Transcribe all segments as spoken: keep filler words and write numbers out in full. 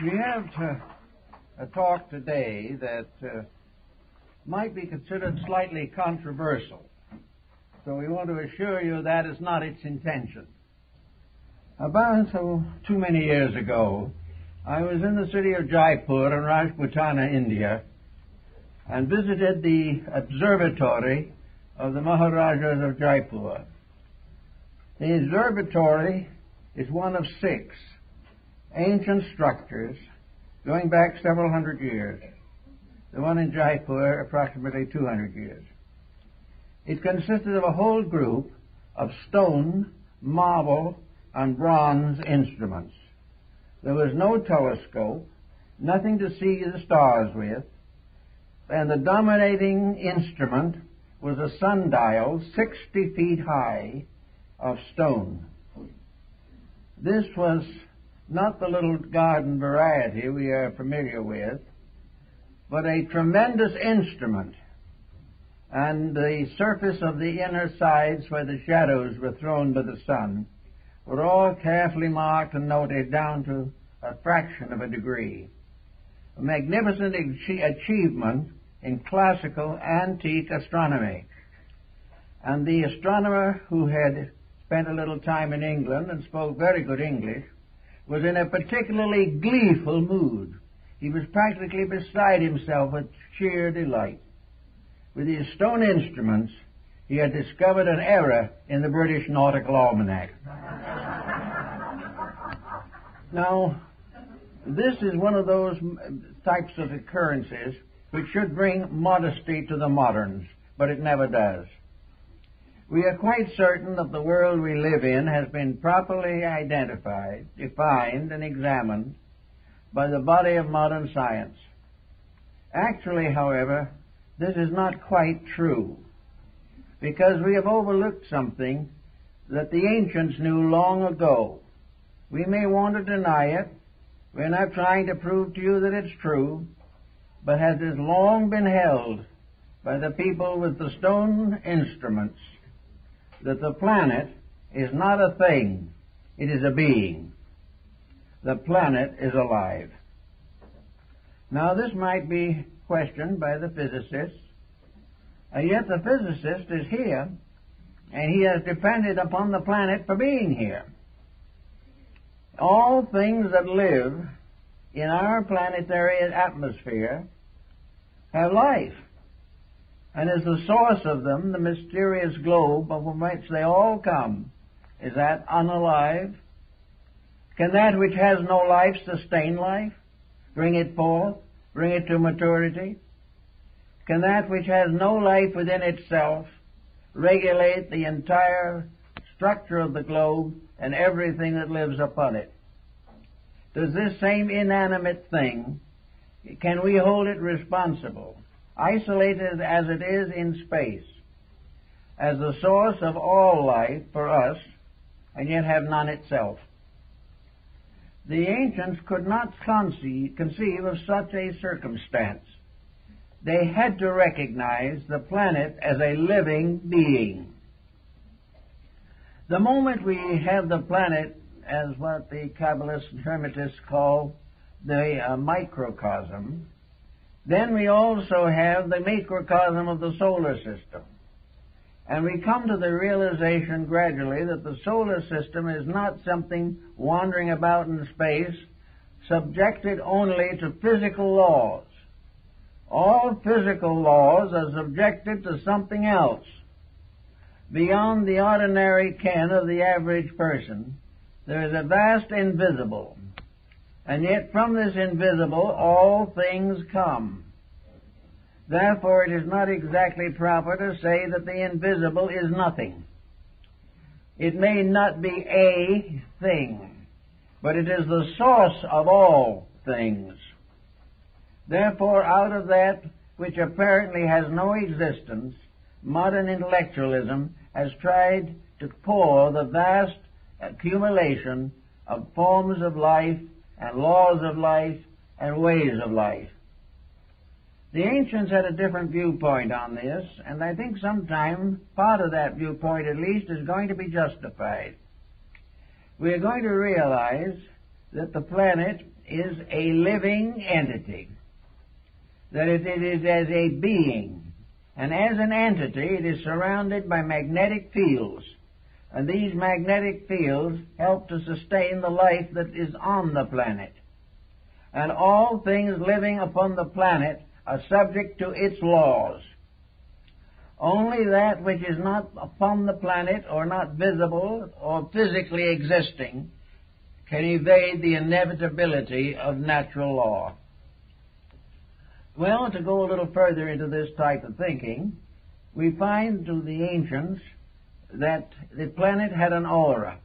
We have uh, a talk today that uh, might be considered slightly controversial. So we want to assure you that is not its intention. About so too many years ago, I was in the city of Jaipur in Rajputana, India, and visited the observatory of the Maharajas of Jaipur. The observatory is one of six ancient structures going back several hundred years. The one in Jaipur, approximately two hundred years. It consisted of a whole group of stone, marble, and bronze instruments. There was no telescope, nothing to see the stars with, and the dominating instrument was a sundial sixty feet high of stone. This was not the little garden variety we are familiar with, but a tremendous instrument, and the surface of the inner sides where the shadows were thrown by the sun were all carefully marked and noted down to a fraction of a degree. A magnificent achievement in classical antique astronomy. And the astronomer, who had spent a little time in England and spoke very good English, was in a particularly gleeful mood. He was practically beside himself with sheer delight. With his stone instruments, he had discovered an error in the British Nautical Almanac. Now, this is one of those types of occurrences which should bring modesty to the moderns, but it never does. We are quite certain that the world we live in has been properly identified, defined, and examined by the body of modern science. Actually, however, this is not quite true, because we have overlooked something that the ancients knew long ago. We may want to deny it. We're not trying to prove to you that it's true, but has this long been held by the people with the stone instruments that the planet is not a thing, it is a being. The planet is alive. Now this might be questioned by the physicists, and yet the physicist is here, and he has depended upon the planet for being here. All things that live in our planetary atmosphere have life, and as the source of them, the mysterious globe from which they all come, is that unalive? Can that which has no life sustain life, bring it forth, bring it to maturity? Can that which has no life within itself regulate the entire structure of the globe and everything that lives upon it? Does this same inanimate thing, can we hold it responsible, isolated as it is in space, as the source of all life for us, and yet have none itself? The ancients could not conceive, conceive of such a circumstance. They had to recognize the planet as a living being. The moment we have the planet as what the Kabbalists and Hermetists call the uh, microcosm, then we also have the microcosm of the solar system. And we come to the realization gradually that the solar system is not something wandering about in space, subjected only to physical laws. All physical laws are subjected to something else, beyond the ordinary ken of the average person. There is a vast invisible, and yet from this invisible all things come. Therefore, it is not exactly proper to say that the invisible is nothing. It may not be a thing, but it is the source of all things. Therefore, out of that which apparently has no existence, modern intellectualism has tried to pour the vast accumulation of forms of life and laws of life and ways of life. The ancients had a different viewpoint on this, and I think sometime part of that viewpoint at least is going to be justified. We are going to realize that the planet is a living entity, that it is as a being, and as an entity it is surrounded by magnetic fields, and these magnetic fields help to sustain the life that is on the planet. And all things living upon the planet are subject to its laws. Only that which is not upon the planet or not visible or physically existing can evade the inevitability of natural law. Well, to go a little further into this type of thinking, we find to the ancients that the planet had an aura.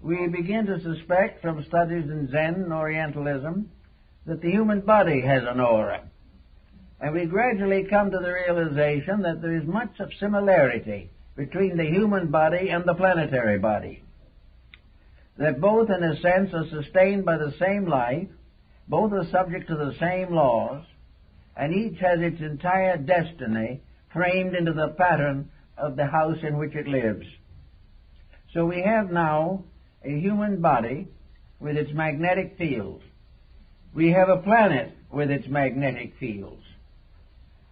We begin to suspect from studies in Zen and Orientalism that the human body has an aura. And we gradually come to the realization that there is much of similarity between the human body and the planetary body. That both, in a sense, are sustained by the same life, both are subject to the same laws, and each has its entire destiny framed into the pattern of the house in which it lives. So we have now a human body with its magnetic fields. We have a planet with its magnetic fields.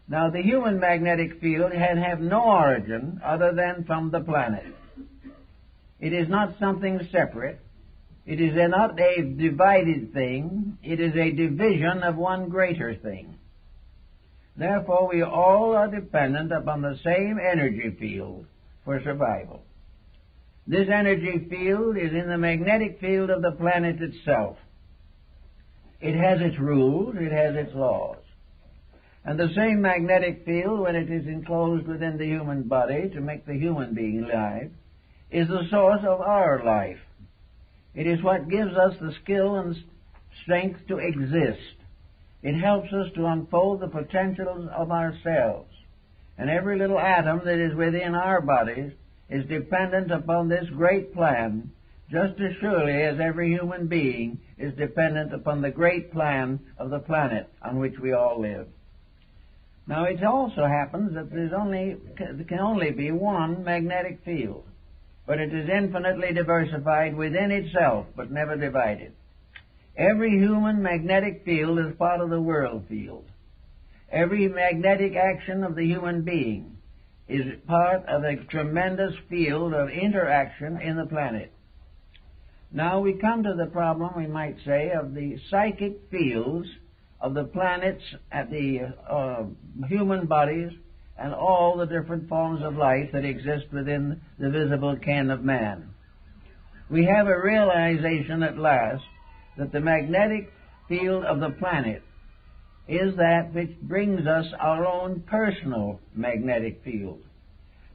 Now, the human magnetic field can have no origin other than from the planet. It is not something separate. It is not a divided thing. It is a division of one greater thing. Therefore, we all are dependent upon the same energy field for survival. This energy field is in the magnetic field of the planet itself. It has its rules. It has its laws. And the same magnetic field, when it is enclosed within the human body to make the human being alive, is the source of our life. It is what gives us the skill and strength to exist. It helps us to unfold the potentials of ourselves. And every little atom that is within our bodies is dependent upon this great plan, just as surely as every human being is dependent upon the great plan of the planet on which we all live. Now, it also happens that there's only, there can only be one magnetic field, but it is infinitely diversified within itself, but never divided. Every human magnetic field is part of the world field. Every magnetic action of the human being is part of a tremendous field of interaction in the planet. Now, we come to the problem, we might say, of the psychic fields of the planets, at the uh, human bodies, and all the different forms of life that exist within the visible ken of man. We have a realization at last that the magnetic field of the planet is that which brings us our own personal magnetic field.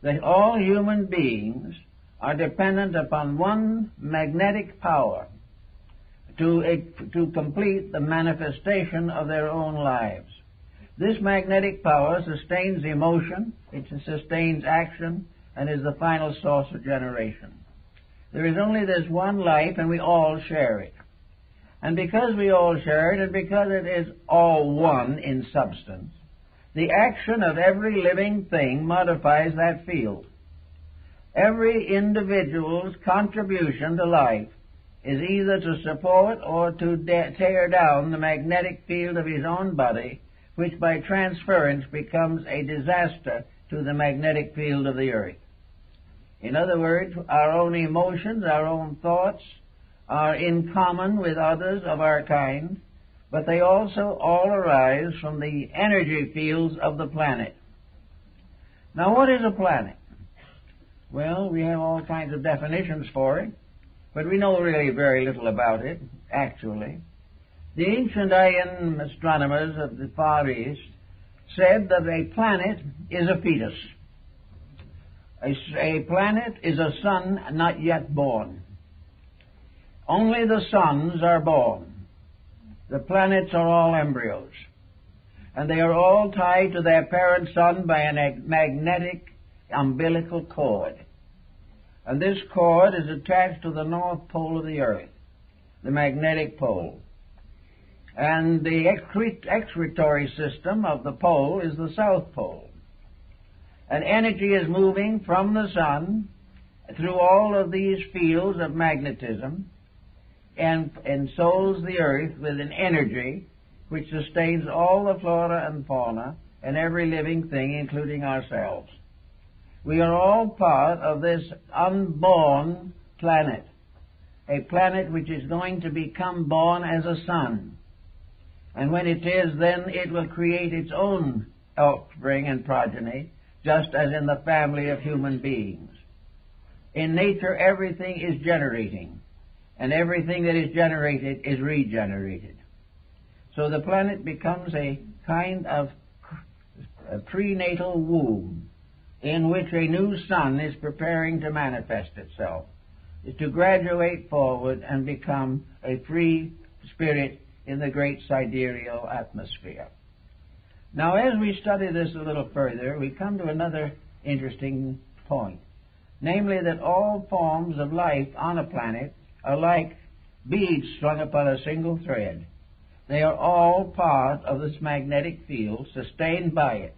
That all human beings are dependent upon one magnetic power To, to complete the manifestation of their own lives. This magnetic power sustains emotion, it sustains action, and is the final source of generation. There is only this one life, and we all share it. And because we all share it, and because it is all one in substance, the action of every living thing modifies that field. Every individual's contribution to life is either to support or to tear down the magnetic field of his own body, which by transference becomes a disaster to the magnetic field of the earth. In other words, our own emotions, our own thoughts, are in common with others of our kind, but they also all arise from the energy fields of the planet. Now, what is a planet? Well, we have all kinds of definitions for it, but we know really very little about it, actually. The ancient Indian astronomers of the Far East said that a planet is a fetus. A, a planet is a sun not yet born. Only the suns are born. The planets are all embryos, and they are all tied to their parent sun by a magnetic umbilical cord. And this cord is attached to the north pole of the earth, the magnetic pole. And the excretory system of the pole is the south pole. And energy is moving from the sun through all of these fields of magnetism and ensouls the earth with an energy which sustains all the flora and fauna and every living thing, including ourselves. We are all part of this unborn planet, a planet which is going to become born as a sun. And when it is, then it will create its own offspring and progeny, just as in the family of human beings. In nature, everything is generating, and everything that is generated is regenerated. So the planet becomes a kind of a prenatal womb in which a new sun is preparing to manifest itself, to graduate forward and become a free spirit in the great sidereal atmosphere. Now, as we study this a little further, we come to another interesting point, namely that all forms of life on a planet are like beads strung upon a single thread. They are all part of this magnetic field, sustained by it.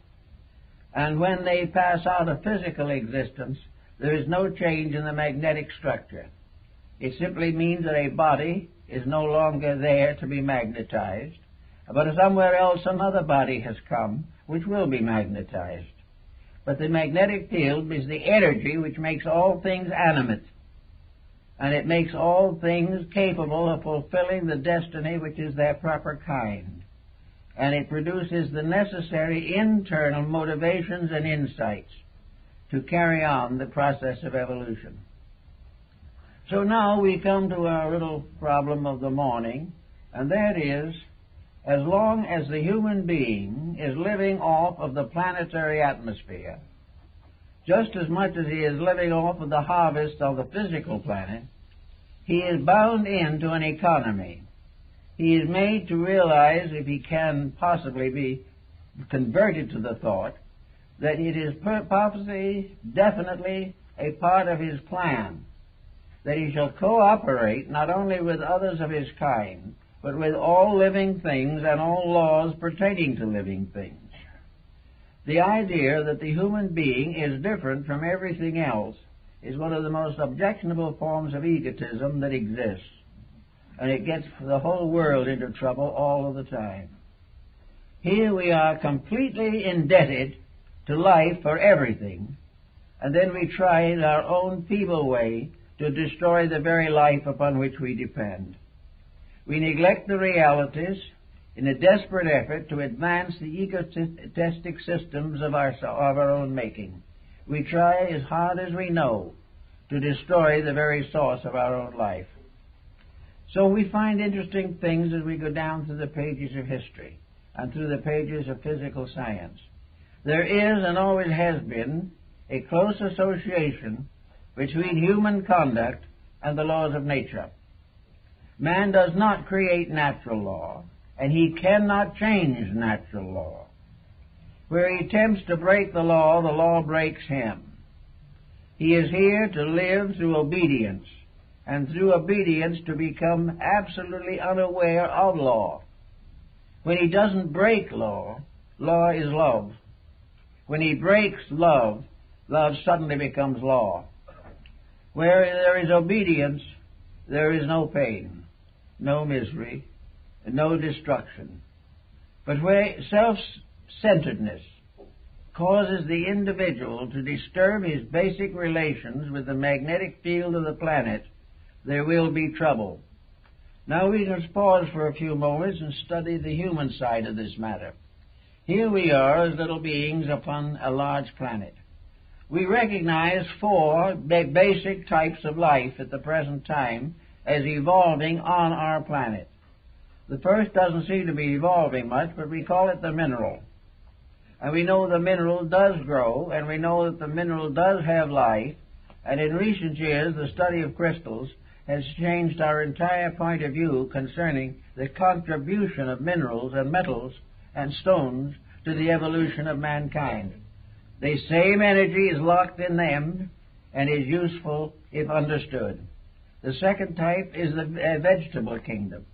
And when they pass out of physical existence, there is no change in the magnetic structure. It simply means that a body is no longer there to be magnetized, but somewhere else another body has come which will be magnetized. But the magnetic field is the energy which makes all things animate, and it makes all things capable of fulfilling the destiny which is their proper kind. And it produces the necessary internal motivations and insights to carry on the process of evolution. So now we come to our little problem of the morning, and that is, as long as the human being is living off of the planetary atmosphere, just as much as he is living off of the harvest of the physical planet, he is bound into an economy. He is made to realize, if he can possibly be converted to the thought, that it is purposely, definitely a part of his plan, that he shall cooperate not only with others of his kind, but with all living things and all laws pertaining to living things. The idea that the human being is different from everything else is one of the most objectionable forms of egotism that exists, and it gets the whole world into trouble all of the time. Here we are completely indebted to life for everything, and then we try in our own feeble way to destroy the very life upon which we depend. We neglect the realities in a desperate effort to advance the egotistic systems of our, of our own making. We try as hard as we know to destroy the very source of our own life. So we find interesting things as we go down through the pages of history and through the pages of physical science. There is and always has been a close association between human conduct and the laws of nature. Man does not create natural law, and he cannot change natural law. Where he attempts to break the law, the law breaks him. He is here to live through obedience, and through obedience to become absolutely unaware of law. When he doesn't break law, law is love. When he breaks love, love suddenly becomes law. Where there is obedience, there is no pain, no misery, no destruction. But where self-centeredness causes the individual to disturb his basic relations with the magnetic field of the planet, there will be trouble. Now we can pause for a few moments and study the human side of this matter. Here we are as little beings upon a large planet. We recognize four ba- basic types of life at the present time as evolving on our planet. The first doesn't seem to be evolving much, but we call it the mineral. And we know the mineral does grow, and we know that the mineral does have life, and in recent years the study of crystals has changed our entire point of view concerning the contribution of minerals and metals and stones to the evolution of mankind. The same energy is locked in them and is useful if understood. The second type is the vegetable kingdom.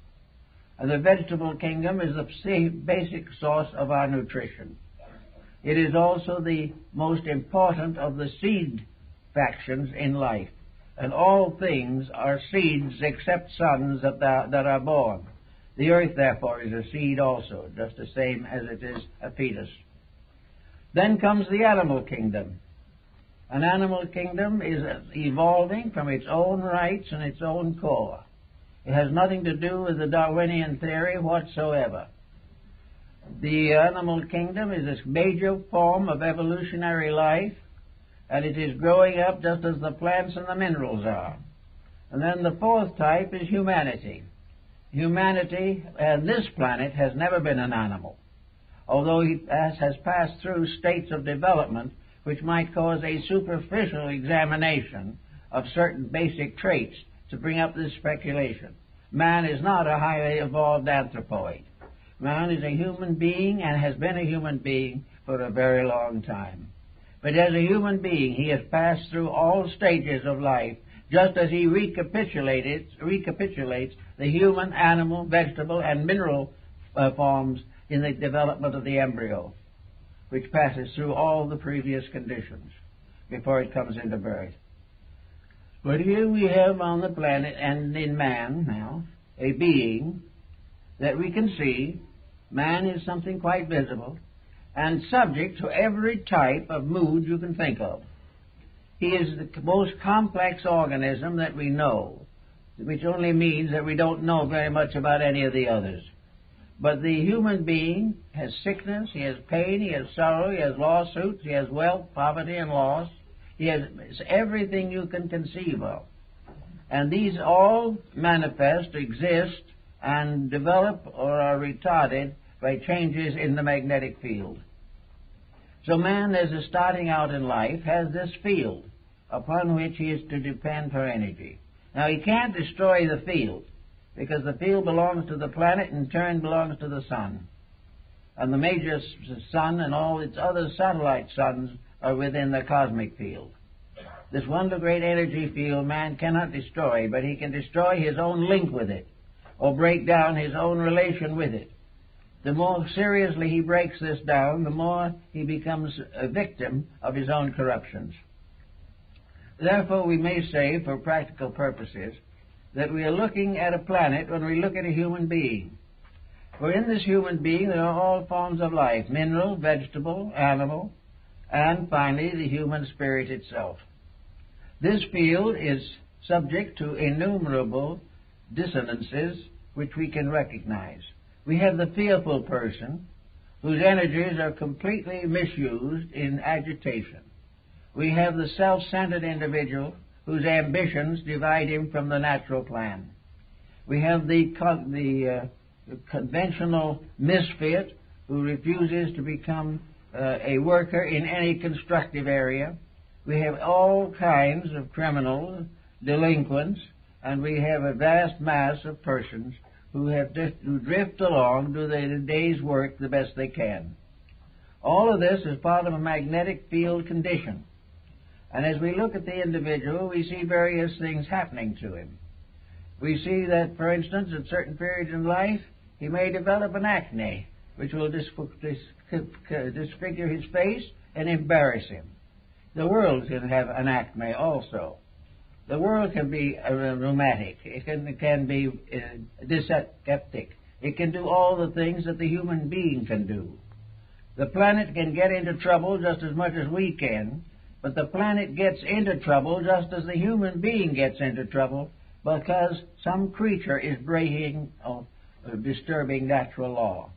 And the vegetable kingdom is the basic source of our nutrition. It is also the most important of the seed factions in life. and all things are seeds except sons that, that, that are born. The earth, therefore, is a seed also, just the same as it is a fetus. Then comes the animal kingdom. An animal kingdom is evolving from its own rights and its own core. It has nothing to do with the Darwinian theory whatsoever. The animal kingdom is this major form of evolutionary life, and it is growing up just as the plants and the minerals are. And then the fourth type is humanity. Humanity, and this planet has never been an animal, although it has passed through states of development which might cause a superficial examination of certain basic traits to bring up this speculation. Man is not a highly evolved anthropoid. Man is a human being and has been a human being for a very long time. But as a human being, he has passed through all stages of life, just as he recapitulates, recapitulates the human, animal, vegetable, and mineral uh, forms in the development of the embryo, which passes through all the previous conditions before it comes into birth. But here we have on the planet, and in man now, a being that we can see. Man is something quite visible and subject to every type of mood you can think of. He is the most complex organism that we know, which only means that we don't know very much about any of the others. But the human being has sickness, he has pain, he has sorrow, he has lawsuits, he has wealth, poverty, and loss. He has everything you can conceive of. And these all manifest, exist, and develop or are retarded by changes in the magnetic field. So man, as a starting out in life, has this field upon which he is to depend for energy. Now, he can't destroy the field, because the field belongs to the planet and in turn belongs to the sun. And the major sun and all its other satellite suns are within the cosmic field. This wonder great energy field man cannot destroy, but he can destroy his own link with it or break down his own relation with it. The more seriously he breaks this down, the more he becomes a victim of his own corruptions. Therefore, we may say, for practical purposes, that we are looking at a planet when we look at a human being. For in this human being there are all forms of life, mineral, vegetable, animal, and finally the human spirit itself. This field is subject to innumerable dissonances which we can recognize. We have the fearful person whose energies are completely misused in agitation. We have the self-centered individual whose ambitions divide him from the natural plan. We have the, con the, uh, the conventional misfit who refuses to become uh, a worker in any constructive area. We have all kinds of criminals, delinquents, and we have a vast mass of persons who, have who drift along, do their day's work the best they can. All of this is part of a magnetic field condition. And as we look at the individual, we see various things happening to him. We see that, for instance, at certain periods in life, he may develop an acne, which will dis dis disfigure his face and embarrass him. The world can have an acne also. The world can be uh, rheumatic. It can, it can be uh, dysseptic. It can do all the things that the human being can do. The planet can get into trouble just as much as we can, but the planet gets into trouble just as the human being gets into trouble, because some creature is breaking or disturbing natural law.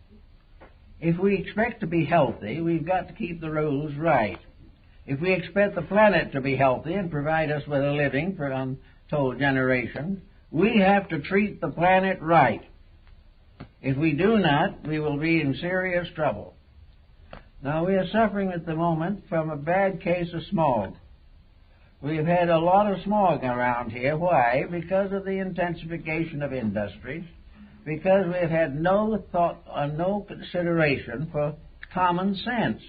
If we expect to be healthy, we've got to keep the rules right. If we expect the planet to be healthy and provide us with a living for untold generations, we have to treat the planet right. If we do not, we will be in serious trouble. Now, we are suffering at the moment from a bad case of smog. We've had a lot of smog around here. Why? Because of the intensification of industries, because we've had no thought or no consideration for common sense.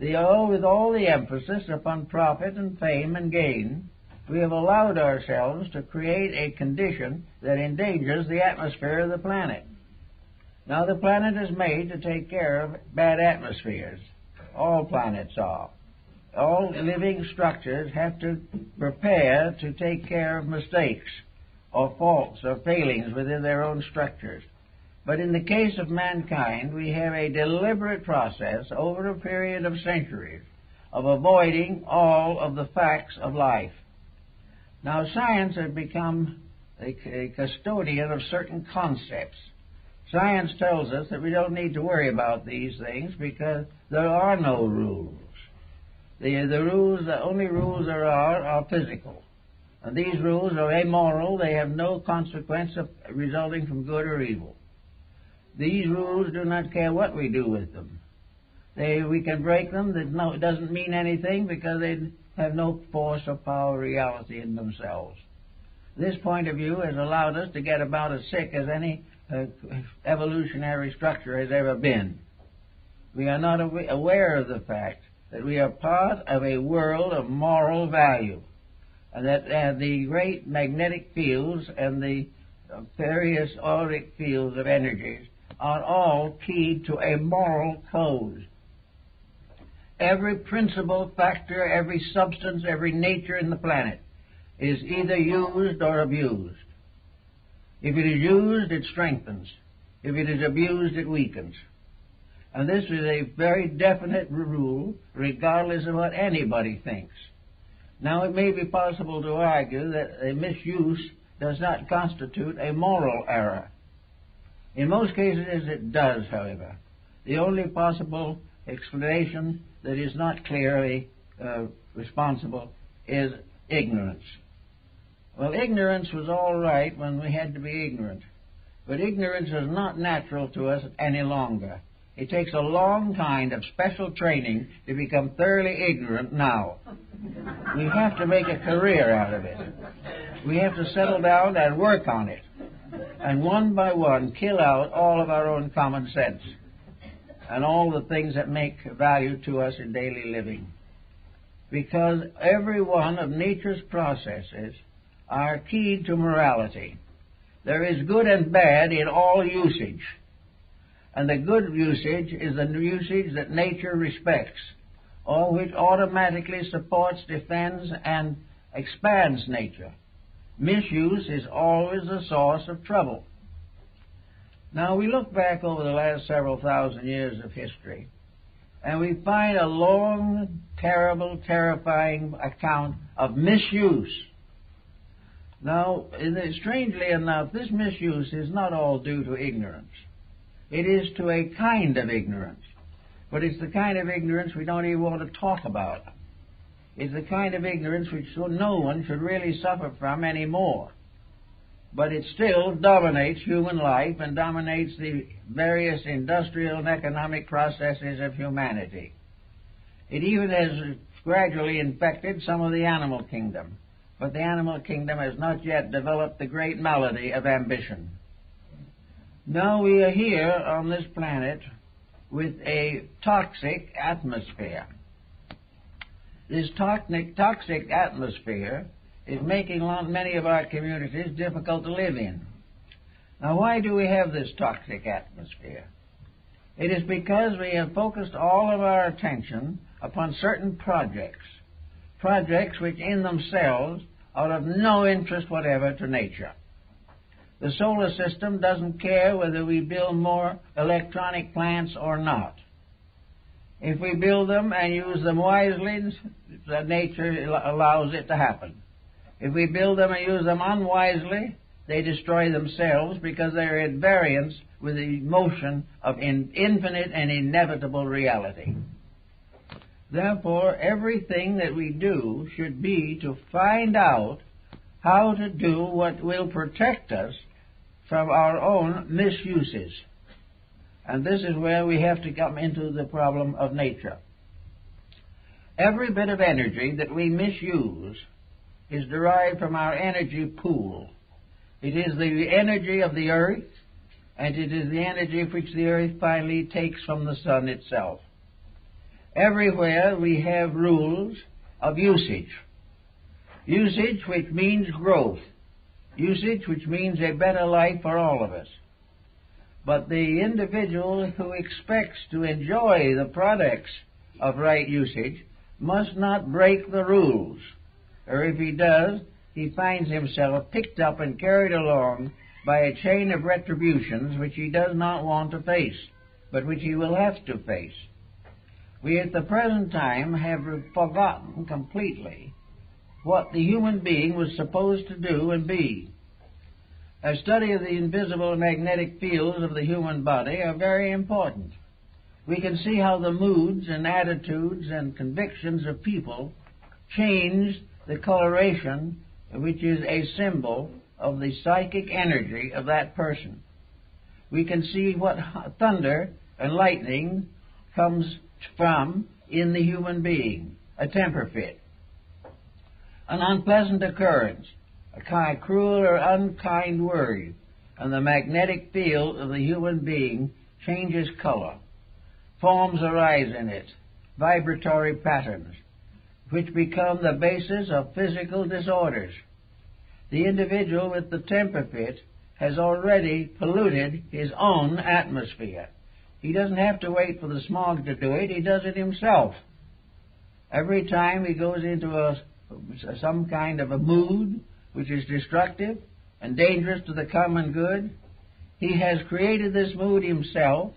The, oh, with all the emphasis upon profit and fame and gain, we have allowed ourselves to create a condition that endangers the atmosphere of the planet. Now, the planet is made to take care of bad atmospheres. All planets are. all living structures have to prepare to take care of mistakes or faults or failings within their own structures. But in the case of mankind, we have a deliberate process over a period of centuries of avoiding all of the facts of life. Now, science has become a, a custodian of certain concepts. Science tells us that we don't need to worry about these things because there are no rules. The, the rules, the only rules there are, are physical. And these rules are amoral. They have no consequence of resulting from good or evil. These rules do not care what we do with them. They, we can break them. That no, it doesn't mean anything because they have no force or power or reality in themselves. This point of view has allowed us to get about as sick as any uh, evolutionary structure has ever been. We are not aw- aware of the fact that we are part of a world of moral value, and that uh, the great magnetic fields and the uh, various auric fields of energies are all keyed to a moral code. Every principle, factor, every substance, every nature in the planet is either used or abused. If it is used, it strengthens. If it is abused, it weakens. And this is a very definite rule, regardless of what anybody thinks. Now, it may be possible to argue that a misuse does not constitute a moral error. In most cases, it does, however. The only possible explanation that is not clearly uh, responsible is ignorance. Well, ignorance was all right when we had to be ignorant, but ignorance is not natural to us any longer. It takes a long kind of special training to become thoroughly ignorant now. We have to make a career out of it. We have to settle down and work on it, and one by one kill out all of our own common sense and all the things that make value to us in daily living. Because every one of nature's processes are keyed to morality. There is good and bad in all usage. And the good usage is the usage that nature respects, or which automatically supports, defends, and expands nature. Misuse is always a source of trouble. Now, we look back over the last several thousand years of history, and we find a long, terrible, terrifying account of misuse. Now, strangely enough, this misuse is not all due to ignorance. It is to a kind of ignorance, but it's the kind of ignorance we don't even want to talk about. It's the kind of ignorance which no one should really suffer from anymore. But it still dominates human life and dominates the various industrial and economic processes of humanity. It even has gradually infected some of the animal kingdom, but the animal kingdom has not yet developed the great malady of ambition. Now we are here on this planet with a toxic atmosphere. This toxic, toxic atmosphere is making many of our communities difficult to live in. Now, why do we have this toxic atmosphere? It is because we have focused all of our attention upon certain projects, projects which in themselves are of no interest whatever to nature. The solar system doesn't care whether we build more electronic plants or not. If we build them and use them wisely, nature allows it to happen. If we build them and use them unwisely, they destroy themselves because they are at variance with the motion of in infinite and inevitable reality. Therefore, everything that we do should be to find out how to do what will protect us from our own misuses. And this is where we have to come into the problem of nature. Every bit of energy that we misuse is derived from our energy pool. It is the energy of the earth, and it is the energy which the earth finally takes from the sun itself. Everywhere we have rules of usage. Usage which means growth. Usage which means a better life for all of us. But the individual who expects to enjoy the products of right usage must not break the rules, or if he does, he finds himself picked up and carried along by a chain of retributions which he does not want to face, but which he will have to face. We at the present time have forgotten completely what the human being was supposed to do and be. A study of the invisible magnetic fields of the human body are very important. We can see how the moods and attitudes and convictions of people change the coloration, which is a symbol of the psychic energy of that person. We can see what thunder and lightning comes from in the human being, a temper fit, an unpleasant occurrence, a cruel or unkind word, and the magnetic field of the human being changes color. Forms arise in it, vibratory patterns, which become the basis of physical disorders. The individual with the temper fit has already polluted his own atmosphere. He doesn't have to wait for the smog to do it, he does it himself. Every time he goes into a, some kind of a mood which is destructive and dangerous to the common good, he has created this mood himself,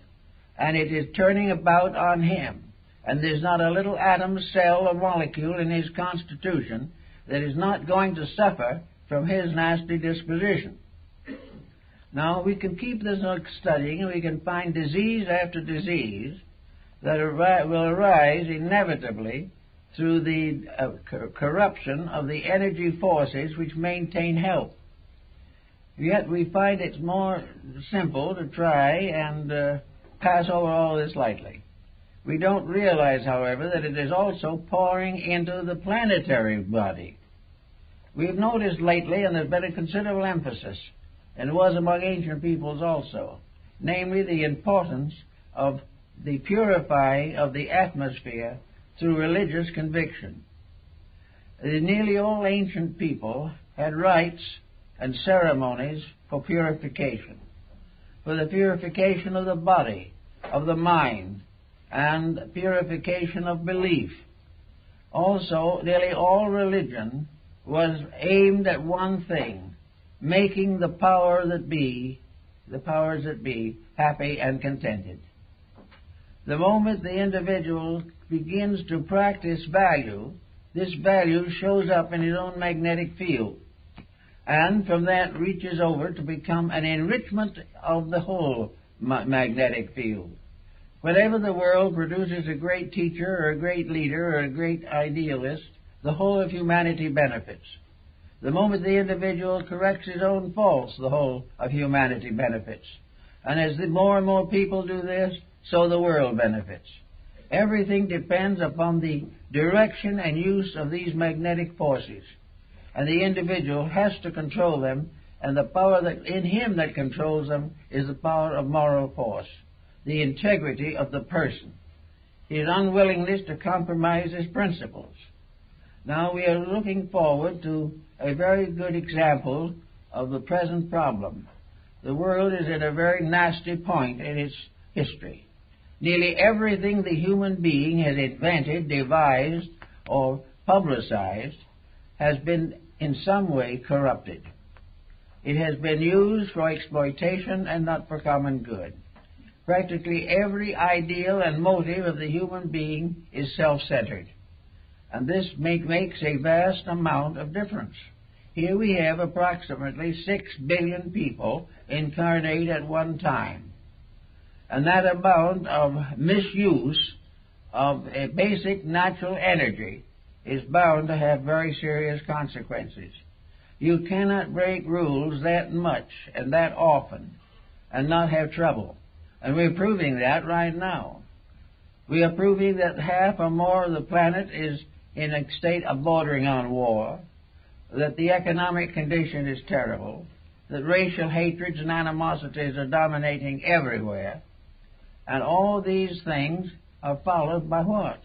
and it is turning about on him. And there's not a little atom, cell, or molecule in his constitution that is not going to suffer from his nasty disposition. Now, we can keep this studying, and we can find disease after disease that ar- will arise inevitably through the uh, cor- corruption of the energy forces which maintain health. Yet we find it's more simple to try and uh, pass over all this lightly. We don't realize, however, that it is also pouring into the planetary body. We've noticed lately, and there's been a considerable emphasis, and it was among ancient peoples also, namely the importance of the purifying of the atmosphere through religious conviction. Nearly all ancient people had rites and ceremonies for purification, for the purification of the body, of the mind, and purification of belief. Also, nearly all religion was aimed at one thing, making the power that be, the powers that be, happy and contented. The moment the individual begins to practice value, this value shows up in his own magnetic field, and from that reaches over to become an enrichment of the whole ma- magnetic field. Whenever the world produces a great teacher or a great leader or a great idealist, the whole of humanity benefits. The moment the individual corrects his own faults, the whole of humanity benefits. And as the more and more people do this, so the world benefits. Everything depends upon the direction and use of these magnetic forces, and the individual has to control them, and the power that in him that controls them is the power of moral force, the integrity of the person, his unwillingness to compromise his principles. Now we are looking forward to a very good example of the present problem. The world is at a very nasty point in its history. Nearly everything the human being has invented, devised, or publicized has been in some way corrupted. It has been used for exploitation and not for common good. Practically every ideal and motive of the human being is self-centered, and this make, makes a vast amount of difference. Here we have approximately six billion people incarnate at one time, and that amount of misuse of a basic natural energy is bound to have very serious consequences. You cannot break rules that much and that often and not have trouble. And we're proving that right now. We are proving that half or more of the planet is in a state of bordering on war, that the economic condition is terrible, that racial hatreds and animosities are dominating everywhere. And all these things are followed by what?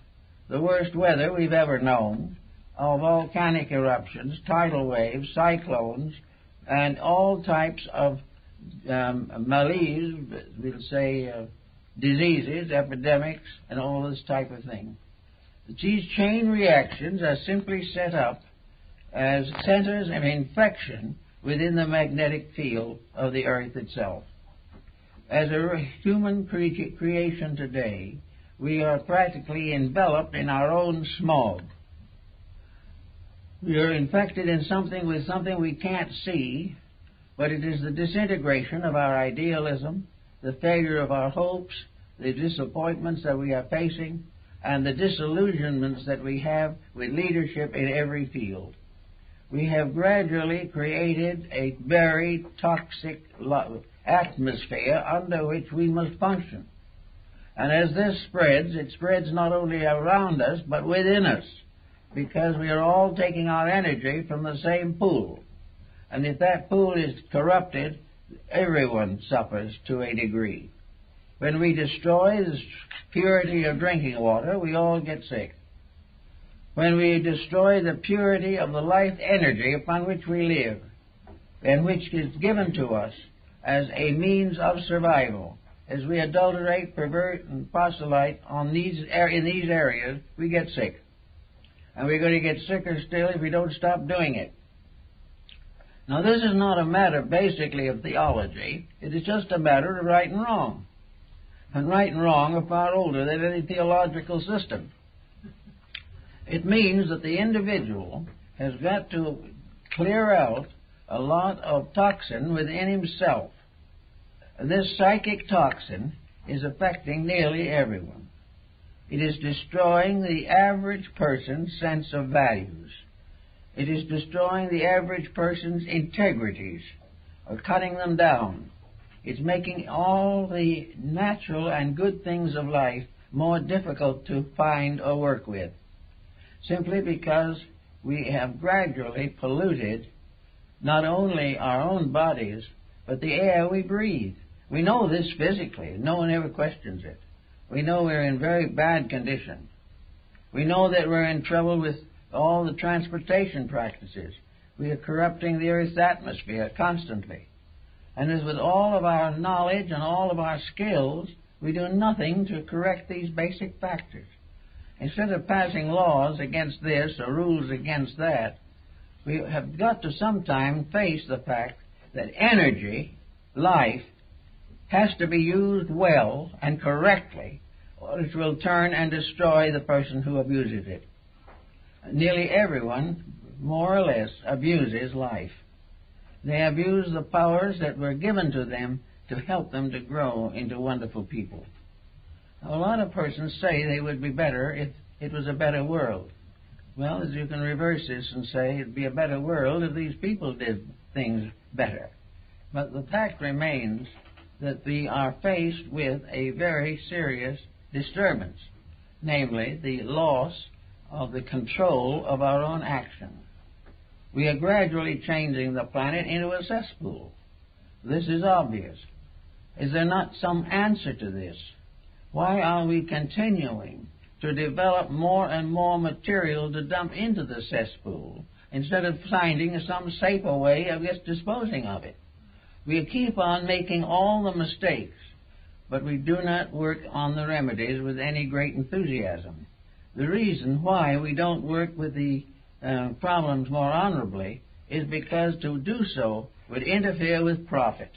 The worst weather we've ever known, of volcanic eruptions, tidal waves, cyclones, and all types of um, malaise, we'll say uh, diseases, epidemics, and all this type of thing. These chain reactions are simply set up as centers of inflection within the magnetic field of the Earth itself. As a human cre- creation today, we are practically enveloped in our own smog. We are infected in something with something we can't see, but it is the disintegration of our idealism, the failure of our hopes, the disappointments that we are facing, and the disillusionments that we have with leadership in every field. We have gradually created a very toxic atmosphere under which we must function. And as this spreads, it spreads not only around us, but within us, because we are all taking our energy from the same pool. And if that pool is corrupted, everyone suffers to a degree. When we destroy the purity of drinking water, we all get sick. When we destroy the purity of the life energy upon which we live, and which is given to us as a means of survival, as we adulterate, pervert, and proselyte on these, in these areas, we get sick. And we're going to get sicker still if we don't stop doing it. Now, this is not a matter basically of theology. It is just a matter of right and wrong. And right and wrong are far older than any theological system. It means that the individual has got to clear out a lot of toxin within himself. This psychic toxin is affecting nearly everyone. It is destroying the average person's sense of values. It is destroying the average person's integrities, or cutting them down. It's making all the natural and good things of life more difficult to find or work with, simply because we have gradually polluted not only our own bodies, but the air we breathe. We know this physically. No one ever questions it. We know we're in very bad condition. We know that we're in trouble with all the transportation practices. We are corrupting the Earth's atmosphere constantly. And as with all of our knowledge and all of our skills, we do nothing to correct these basic factors. Instead of passing laws against this or rules against that, we have got to sometime face the fact that energy, life, has to be used well and correctly, or it will turn and destroy the person who abuses it. Nearly everyone, more or less, abuses life. They abuse the powers that were given to them to help them to grow into wonderful people. A lot of persons say they would be better if it was a better world. Well, as you can reverse this and say it'd be a better world if these people did things better. But the fact remains that we are faced with a very serious disturbance, namely the loss of the control of our own action. We are gradually changing the planet into a cesspool. This is obvious. Is there not some answer to this? Why are we continuing to develop more and more material to dump into the cesspool instead of finding some safer way of just disposing of it? We keep on making all the mistakes, but we do not work on the remedies with any great enthusiasm. The reason why we don't work with the Uh, problems more honorably is because to do so would interfere with profit,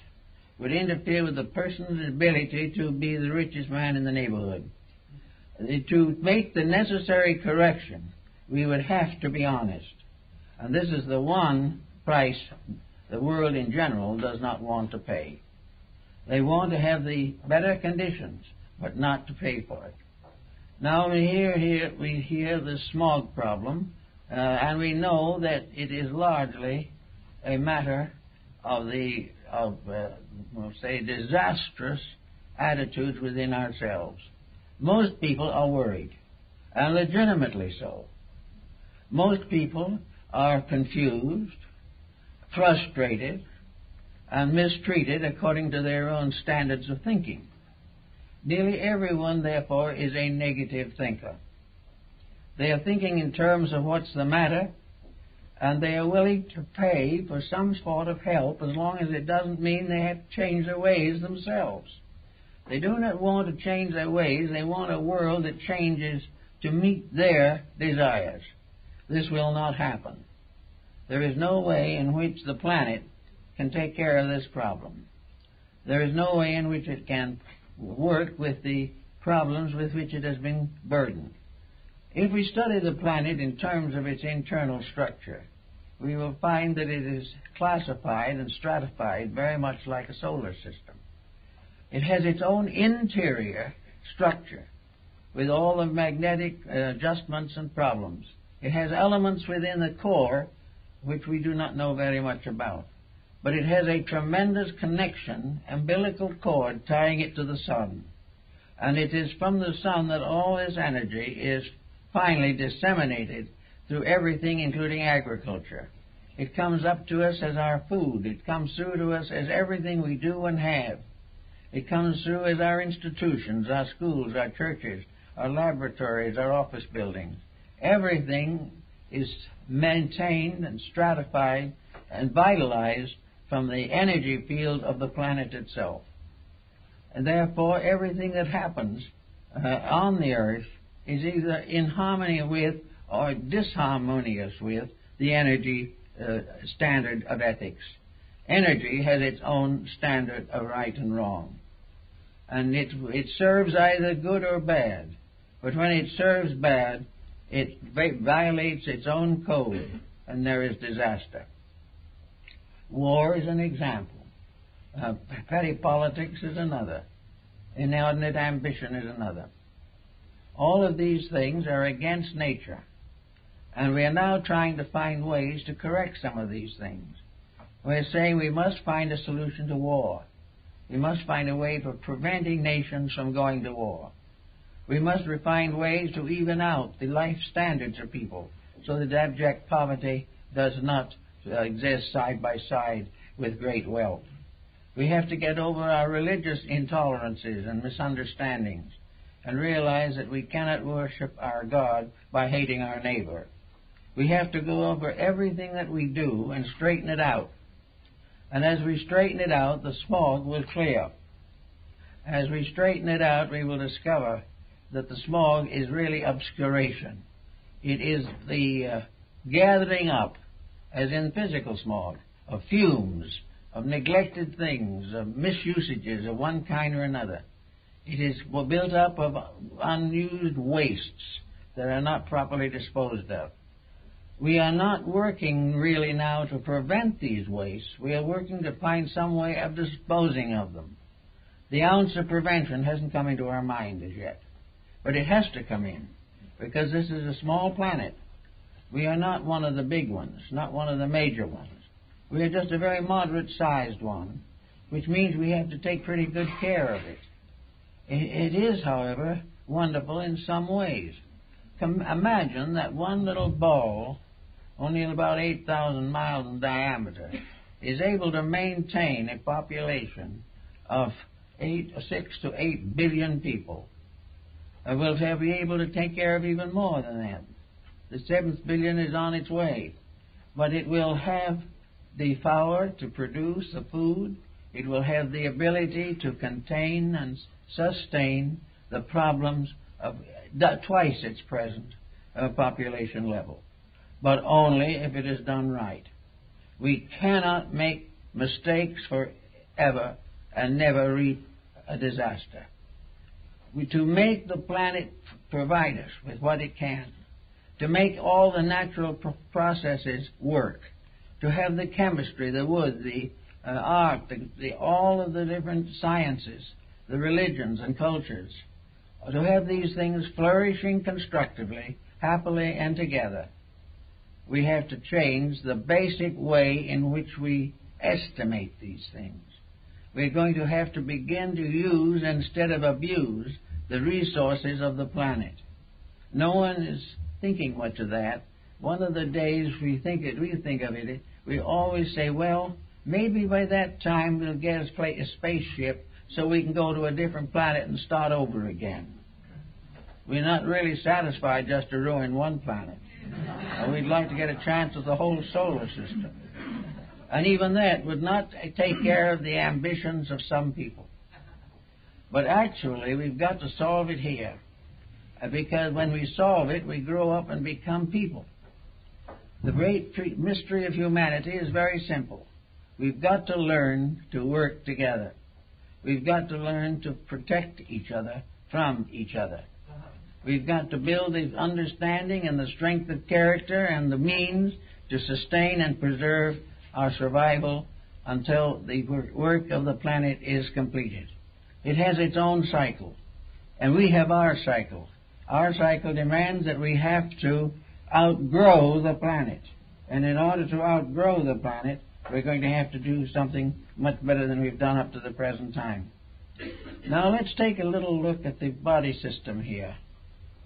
would interfere with the person's ability to be the richest man in the neighborhood. To make the necessary correction, we would have to be honest. And this is the one price the world in general does not want to pay. They want to have the better conditions, but not to pay for it. Now we hear, here, we hear the smog problem, Uh, and we know that it is largely a matter of the, of, uh, we'll say, disastrous attitudes within ourselves. Most people are worried, and legitimately so. Most people are confused, frustrated, and mistreated according to their own standards of thinking. Nearly everyone, therefore, is a negative thinker. They are thinking in terms of what's the matter, and they are willing to pay for some sort of help as long as it doesn't mean they have to change their ways themselves. They do not want to change their ways. They want a world that changes to meet their desires. This will not happen. There is no way in which the planet can take care of this problem. There is no way in which it can work with the problems with which it has been burdened. If we study the planet in terms of its internal structure, we will find that it is classified and stratified very much like a solar system. It has its own interior structure with all the magnetic uh, adjustments and problems. It has elements within the core which we do not know very much about. But it has a tremendous connection, umbilical cord tying it to the sun. And it is from the sun that all this energy is finally disseminated through everything, including agriculture. It comes up to us as our food. It comes through to us as everything we do and have. It comes through as our institutions, our schools, our churches, our laboratories, our office buildings. Everything is maintained and stratified and vitalized from the energy field of the planet itself. And therefore, everything that happens uh, on the Earth is either in harmony with or disharmonious with the energy uh, standard of ethics. Energy has its own standard of right and wrong. And it, it serves either good or bad. But when it serves bad, it violates its own code, and there is disaster. War is an example. Uh, petty politics is another. Inordinate ambition is another. All of these things are against nature. And we are now trying to find ways to correct some of these things. We're saying we must find a solution to war. We must find a way for preventing nations from going to war. We must find ways to even out the life standards of people so that abject poverty does not uh, exist side by side with great wealth. We have to get over our religious intolerances and misunderstandings and realize that we cannot worship our God by hating our neighbor. We have to go over everything that we do and straighten it out. And as we straighten it out, the smog will clear. As we straighten it out, we will discover that the smog is really obscuration. It is the uh, gathering up, as in physical smog, of fumes, of neglected things, of misusages of one kind or another. It is built up of unused wastes that are not properly disposed of. We are not working really now to prevent these wastes. We are working to find some way of disposing of them. The ounce of prevention hasn't come into our mind as yet. But it has to come in, because this is a small planet. We are not one of the big ones, not one of the major ones. We are just a very moderate-sized one, which means we have to take pretty good care of it. It is, however, wonderful in some ways. Imagine that one little ball, only about eight thousand miles in diameter, is able to maintain a population of eight, six to eight billion people. And we'll be able to take care of even more than that. The seventh billion is on its way, but it will have the power to produce the food. It will have the ability to contain and sustain the problems of twice its present uh, population level, but only if it is done right. We cannot make mistakes forever and never reap a disaster. We, to make the planet provide us with what it can, to make all the natural pr processes work, to have the chemistry, the wood, the uh, art, the, the, all of the different sciences, the religions and cultures, to have these things flourishing constructively, happily and together. We have to change the basic way in which we estimate these things. We're going to have to begin to use instead of abuse the resources of the planet. No one is thinking much of that. One of the days we think it, we think of it, we always say, well, maybe by that time we'll get a spaceship so we can go to a different planet and start over again. We're not really satisfied just to ruin one planet. We'd like to get a chance of the whole solar system. And even that would not take care of the ambitions of some people. But actually, we've got to solve it here. because when we solve it, we grow up and become people. The great mystery of humanity is very simple. We've got to learn to work together. We've got to learn to protect each other from each other. We've got to build the understanding and the strength of character and the means to sustain and preserve our survival until the work of the planet is completed. It has its own cycle, and we have our cycle. Our cycle demands that we have to outgrow the planet, and in order to outgrow the planet, we're going to have to do something much better than we've done up to the present time. Now let's take a little look at the body system here.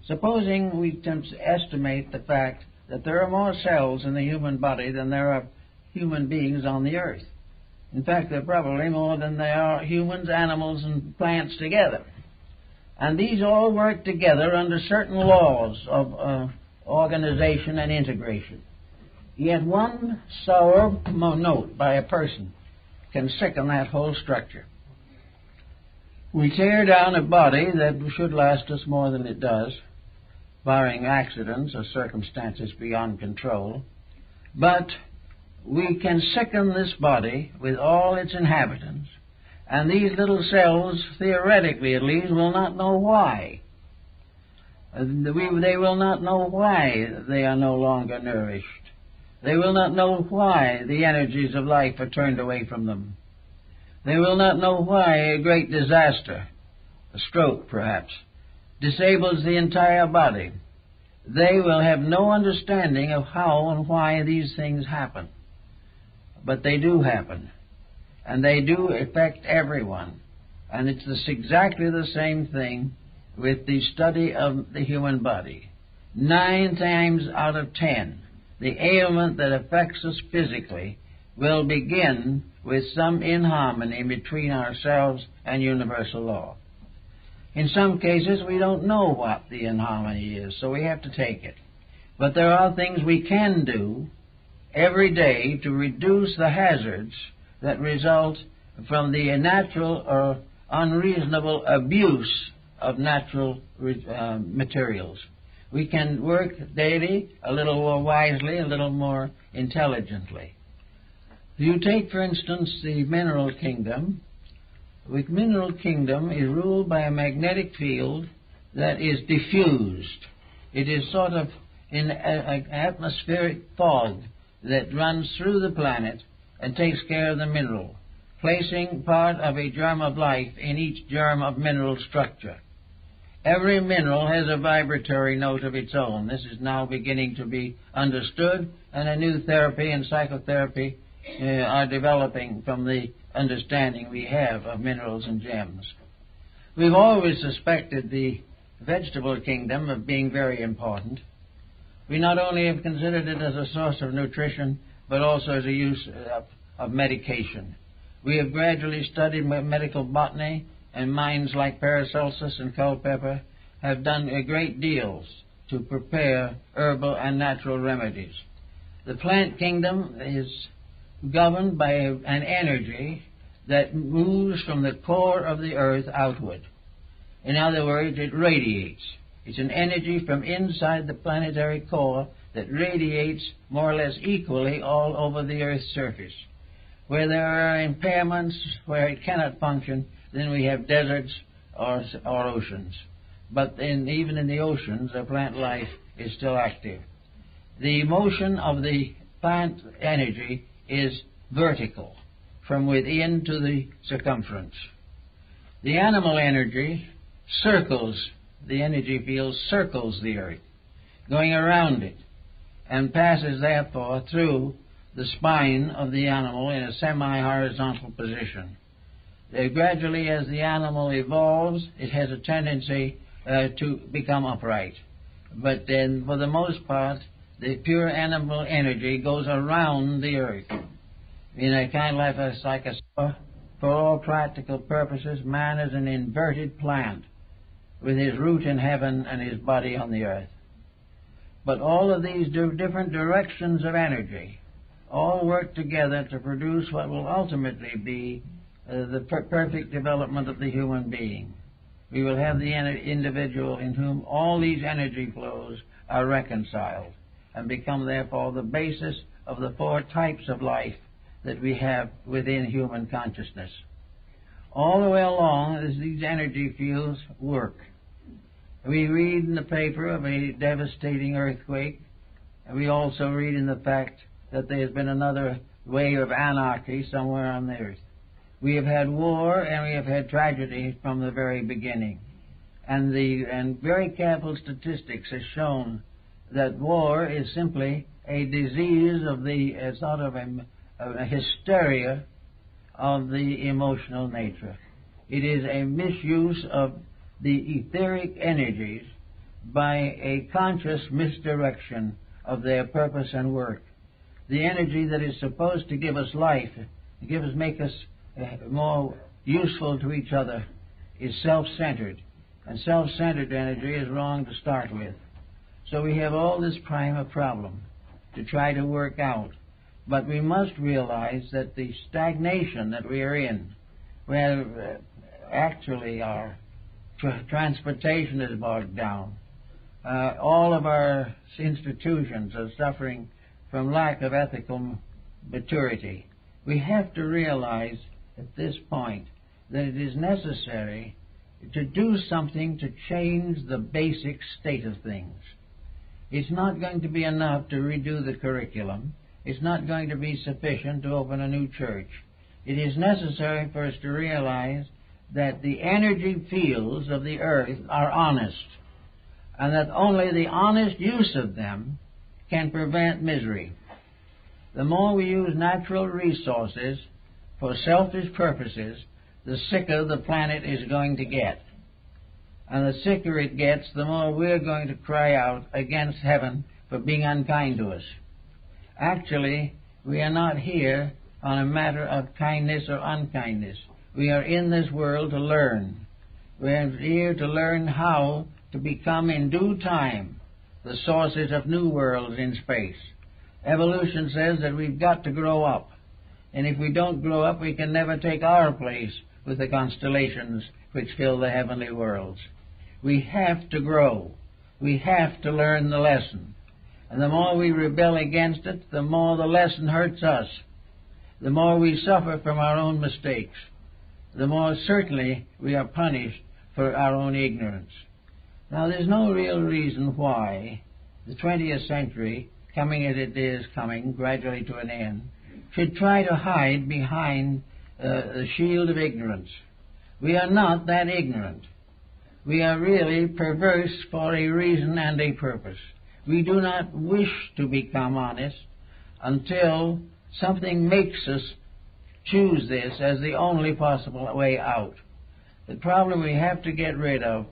Supposing we estimate the fact that there are more cells in the human body than there are human beings on the earth. In fact, there are probably more than there are humans, animals, and plants together. And these all work together under certain laws of uh, organization and integration. Yet one sour note by a person can sicken that whole structure. We tear down a body that should last us more than it does, barring accidents or circumstances beyond control, but we can sicken this body with all its inhabitants, and these little cells, theoretically at least, will not know why. They will not know why they are no longer nourished. They will not know why the energies of life are turned away from them. They will not know why a great disaster, a stroke perhaps, disables the entire body. They will have no understanding of how and why these things happen. But they do happen, and they do affect everyone. And it's this, exactly the same thing with the study of the human body. Nine times out of ten, the ailment that affects us physically will begin with some inharmony between ourselves and universal law. In some cases, we don't know what the inharmony is, so we have to take it. But there are things we can do every day to reduce the hazards that result from the natural or unreasonable abuse of natural uh, materials. We can work daily a little more wisely, a little more intelligently. You take, for instance, the mineral kingdom. The mineral kingdom is ruled by a magnetic field that is diffused. It is sort of in an atmospheric fog that runs through the planet and takes care of the mineral, placing part of a germ of life in each germ of mineral structure. Every mineral has a vibratory note of its own. This is now beginning to be understood, and a new therapy and psychotherapy uh, are developing from the understanding we have of minerals and gems. We've always suspected the vegetable kingdom of being very important. We not only have considered it as a source of nutrition, but also as a use of, of medication. We have gradually studied medical botany, and minds like Paracelsus and Culpeper have done a great deal to prepare herbal and natural remedies. The plant kingdom is governed by a, an energy that moves from the core of the earth outward. In other words, it radiates. It's an energy from inside the planetary core that radiates more or less equally all over the Earth's surface. Where there are impairments, where it cannot function, then we have deserts or, or oceans. But in, even in the oceans, the plant life is still active. The motion of the plant energy is vertical, from within to the circumference. The animal energy circles. The energy field circles the earth, going around it, and passes, therefore, through the spine of the animal in a semi-horizontal position. Uh, gradually, as the animal evolves, it has a tendency uh, to become upright. But then, for the most part, the pure animal energy goes around the earth. In a kind of life, like a, for all practical purposes, man is an inverted plant, with his root in heaven and his body on the earth. But all of these different directions of energy all work together to produce what will ultimately be uh, the per perfect development of the human being. we will have the individual in whom all these energy flows are reconciled and become therefore the basis of the four types of life that we have within human consciousness. All the way along as these energy fields work. We read in the paper of a devastating earthquake, and we also read in the fact that there has been another wave of anarchy somewhere on the earth. We have had war and we have had tragedy from the very beginning. And the and very careful statistics has shown that war is simply a disease of the, uh, sort of a, a hysteria of the emotional nature. It is a misuse of the etheric energies by a conscious misdirection of their purpose and work. The energy that is supposed to give us life, give us, make us more useful to each other, is self-centered. And self-centered energy is wrong to start with. So we have all this primal problem to try to work out. But we must realize that the stagnation that we are in, where uh, actually our tra transportation is bogged down, uh, all of our institutions are suffering from lack of ethical maturity. We have to realize at this point that it is necessary to do something to change the basic state of things. It's not going to be enough to redo the curriculum. It's not going to be sufficient to open a new church. It is necessary for us to realize that the energy fields of the earth are honest, and that only the honest use of them can prevent misery. The more we use natural resources for selfish purposes, the sicker the planet is going to get. And the sicker it gets, the more we're going to cry out against heaven for being unkind to us. Actually, we are not here on a matter of kindness or unkindness. We are in this world to learn. We are here to learn how to become in due time the sources of new worlds in space. Evolution says that we've got to grow up. And if we don't grow up, we can never take our place with the constellations which fill the heavenly worlds. We have to grow. We have to learn the lesson. And the more we rebel against it, the more the lesson hurts us. The more we suffer from our own mistakes, the more certainly we are punished for our own ignorance. Now, there's no real reason why the twentieth century, coming as it is coming gradually to an end, should try to hide behind uh, the shield of ignorance. We are not that ignorant. We are really perverse for a reason and a purpose. We do not wish to become honest until something makes us choose this as the only possible way out. The problem we have to get rid of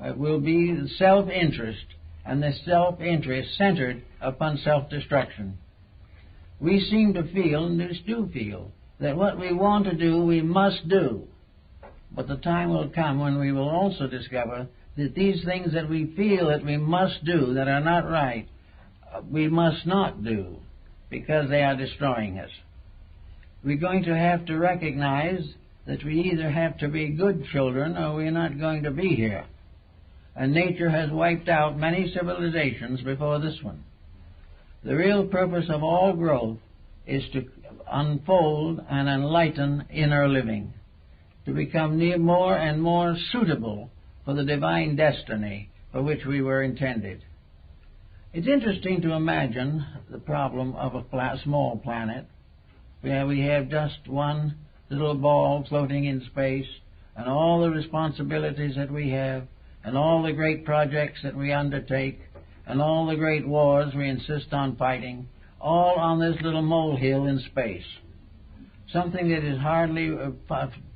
uh, will be the self-interest, and the self-interest centered upon self-destruction. We seem to feel, and we do feel, that what we want to do, we must do. But the time will come when we will also discover that these things that we feel that we must do, that are not right, we must not do, because they are destroying us. We're going to have to recognize that we either have to be good children or we're not going to be here. And nature has wiped out many civilizations before this one. The real purpose of all growth is to unfold and enlighten inner living, to become near more and more suitable for the divine destiny for which we were intended. It's interesting to imagine the problem of a small planet where we have just one little ball floating in space, and all the responsibilities that we have, and all the great projects that we undertake, and all the great wars we insist on fighting, all on this little molehill in space. Something that is hardly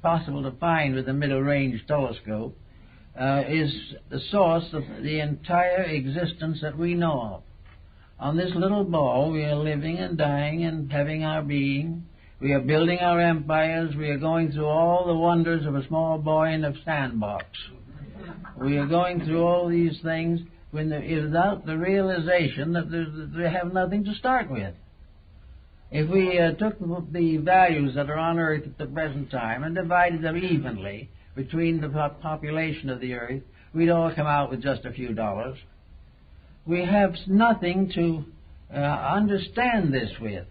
possible to find with a middle-range telescope. Uh, is the source of the entire existence that we know of. On this little ball, we are living and dying and having our being. We are building our empires. We are going through all the wonders of a small boy in a sandbox. We are going through all these things when there, without the realization that, that we have nothing to start with. If we uh, took the values that are on Earth at the present time and divided them evenly, between the population of the earth, we'd all come out with just a few dollars. We have nothing to uh, understand this with.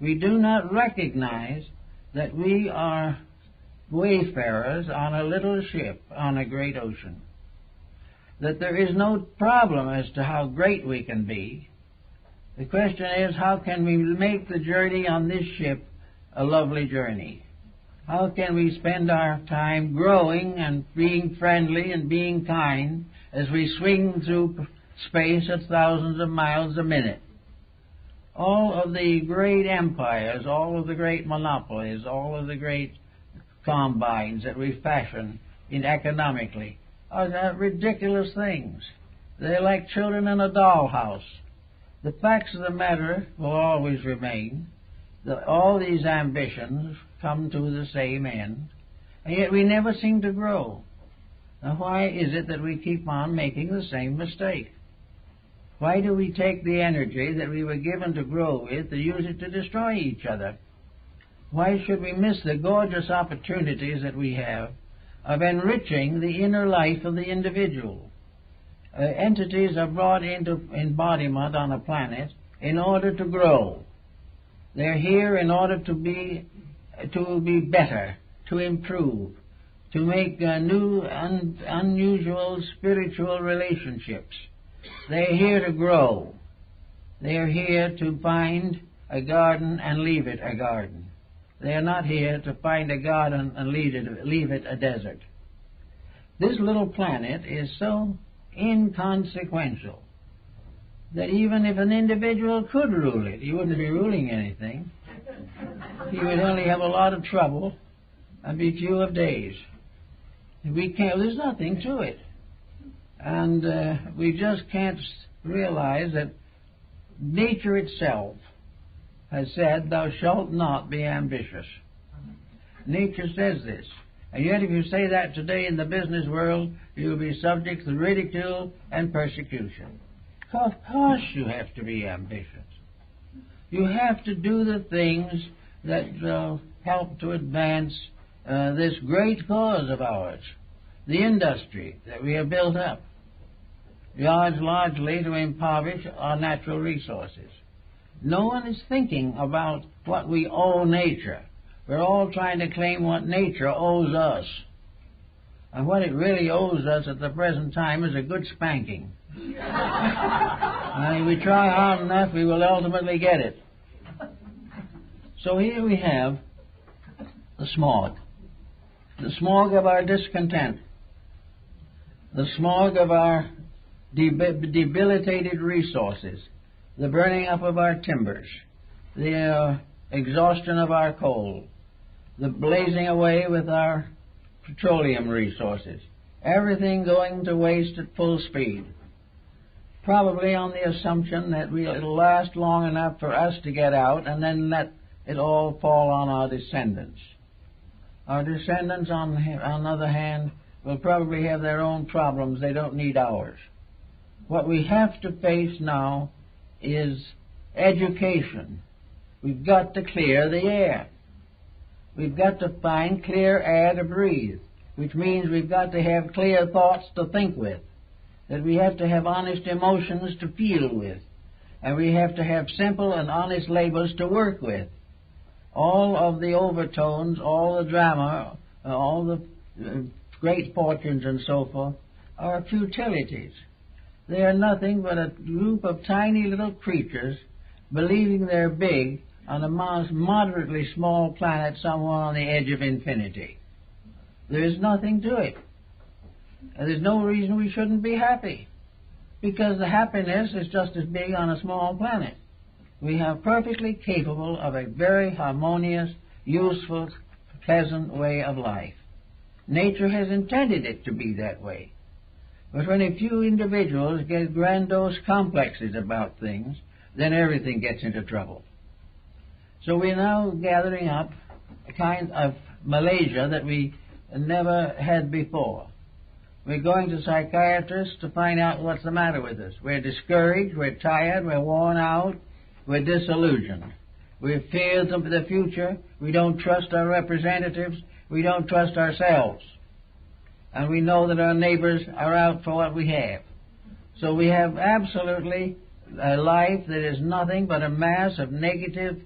We do not recognize that we are wayfarers on a little ship on a great ocean, that there is no problem as to how great we can be. The question is, how can we make the journey on this ship a lovely journey? How can we spend our time growing and being friendly and being kind as we swing through space at thousands of miles a minute? All of the great empires, all of the great monopolies, all of the great combines that we fashion in economically are ridiculous things. They're like children in a dollhouse. The facts of the matter will always remain that all these ambitions come to the same end, and yet we never seem to grow. Now, why is it that we keep on making the same mistake? Why do we take the energy that we were given to grow with and use it to destroy each other? Why should we miss the gorgeous opportunities that we have of enriching the inner life of the individual? Uh, entities are brought into embodiment on a planet in order to grow. They're here in order to be, to be better, to improve, to make uh, new, un unusual spiritual relationships. They're here to grow. They're here to find a garden and leave it a garden. They're not here to find a garden and leave it, leave it a desert. This little planet is so inconsequential that even if an individual could rule it, he wouldn't be ruling anything. He would only have a lot of trouble and be few of days. We can't, there's nothing to it. And uh, we just can't realize that nature itself has said, "Thou shalt not be ambitious." Nature says this. And yet if you say that today in the business world, you'll be subject to ridicule and persecution. Of course you have to be ambitious. You have to do the things that will help to advance uh, this great cause of ours, the industry that we have built up, largely to impoverish our natural resources. No one is thinking about what we owe nature. We're all trying to claim what nature owes us. And what it really owes us at the present time is a good spanking. And if we try hard enough, we will ultimately get it. So here we have the smog. The smog of our discontent. The smog of our deb- debilitated resources. The burning up of our timbers. The uh, exhaustion of our coal. The blazing away with our petroleum resources. Everything going to waste at full speed. Probably on the assumption that we'll, it'll last long enough for us to get out and then let it all fall on our descendants. Our descendants, on the, on the other hand, will probably have their own problems. They don't need ours. What we have to face now is education. We've got to clear the air. We've got to find clear air to breathe, which means we've got to have clear thoughts to think with, that we have to have honest emotions to feel with, and we have to have simple and honest labels to work with. All of the overtones, all the drama, all the great fortunes and so forth are futilities. They are nothing but a group of tiny little creatures believing they're big on a moderately small planet somewhere on the edge of infinity. There is nothing to it. And there's no reason we shouldn't be happy, because the happiness is just as big on a small planet. We are perfectly capable of a very harmonious, useful, pleasant way of life. Nature has intended it to be that way. But when a few individuals get grandiose complexes about things, then everything gets into trouble. So we're now gathering up a kind of malaise that we never had before. We're going to psychiatrists to find out what's the matter with us. We're discouraged, we're tired, we're worn out, we're disillusioned. We fear the future, we don't trust our representatives, we don't trust ourselves. and we know that our neighbors are out for what we have. So we have absolutely a life that is nothing but a mass of negative,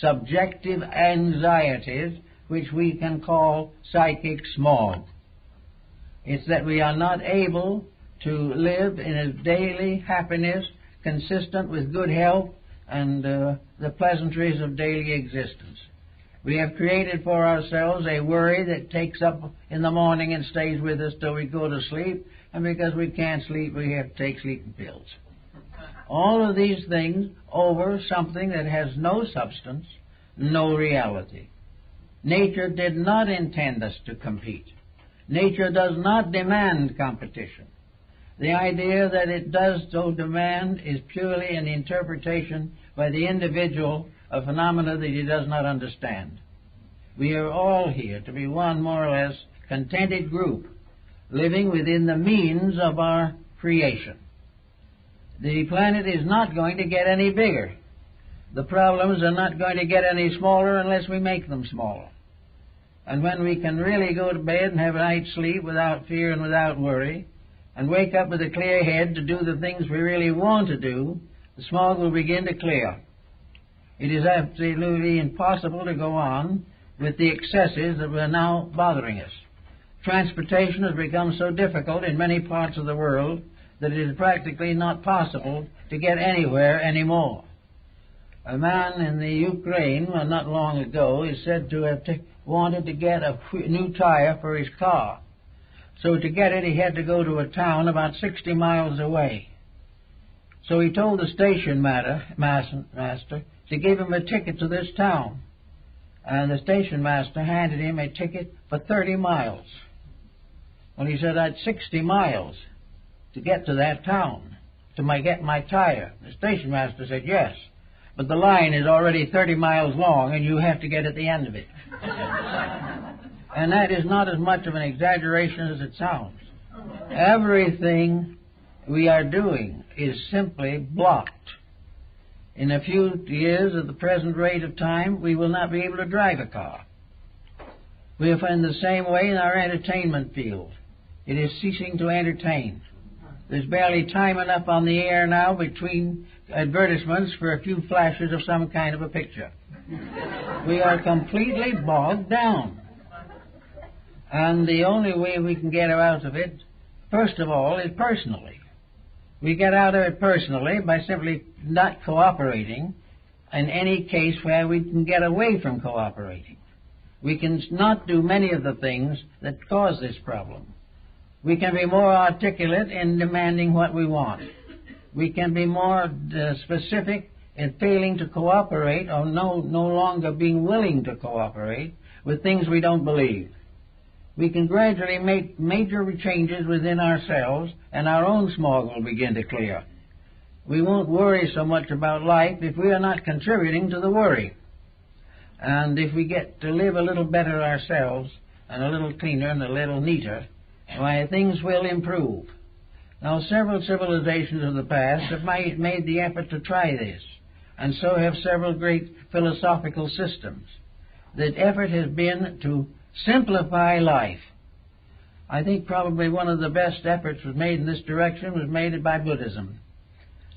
subjective anxieties, which we can call psychic smog. It's that we are not able to live in a daily happiness consistent with good health and uh, the pleasantries of daily existence. We have created for ourselves a worry that takes up in the morning and stays with us till we go to sleep, and because we can't sleep, we have to take sleeping pills. All of these things over something that has no substance, no reality. Nature did not intend us to compete. Nature does not demand competition. The idea that it does so demand is purely an interpretation by the individual of phenomena that he does not understand. We are all here to be one more or less contented group, living within the means of our creation. The planet is not going to get any bigger. The problems are not going to get any smaller unless we make them smaller. And when we can really go to bed and have a night's sleep without fear and without worry, and wake up with a clear head to do the things we really want to do, the smog will begin to clear. It is absolutely impossible to go on with the excesses that are now bothering us. Transportation has become so difficult in many parts of the world that it is practically not possible to get anywhere anymore. A man in the Ukraine, well, not long ago, is said to have wanted to get a new tire for his car. So to get it, he had to go to a town about sixty miles away. So he told the station master to give him a ticket to this town. And the station master handed him a ticket for thirty miles. Well, he said, I'd sixty miles to get to that town, to my, get my tire. The station master said, yes, but the line is already thirty miles long and you have to get at the end of it. And that is not as much of an exaggeration as it sounds. Everything we are doing is simply blocked. In a few years, at the present rate of time, we will not be able to drive a car. We are in the same way in our entertainment field. It is ceasing to entertain. There's barely time enough on the air now between advertisements for a few flashes of some kind of a picture. We are completely bogged down. And the only way we can get out of it, first of all, is personally. We get out of it personally by simply not cooperating in any case where we can get away from cooperating. We can not do many of the things that cause this problem. We can be more articulate in demanding what we want. We can be more uh, specific in failing to cooperate or no, no longer being willing to cooperate with things we don't believe. We can gradually make major changes within ourselves, and our own smog will begin to clear. We won't worry so much about life if we are not contributing to the worry. And if we get to live a little better ourselves, and a little cleaner and a little neater, why, things will improve. Now, several civilizations of the past have made the effort to try this, and so have several great philosophical systems. The effort has been to simplify life. I think probably one of the best efforts was made in this direction was made by Buddhism.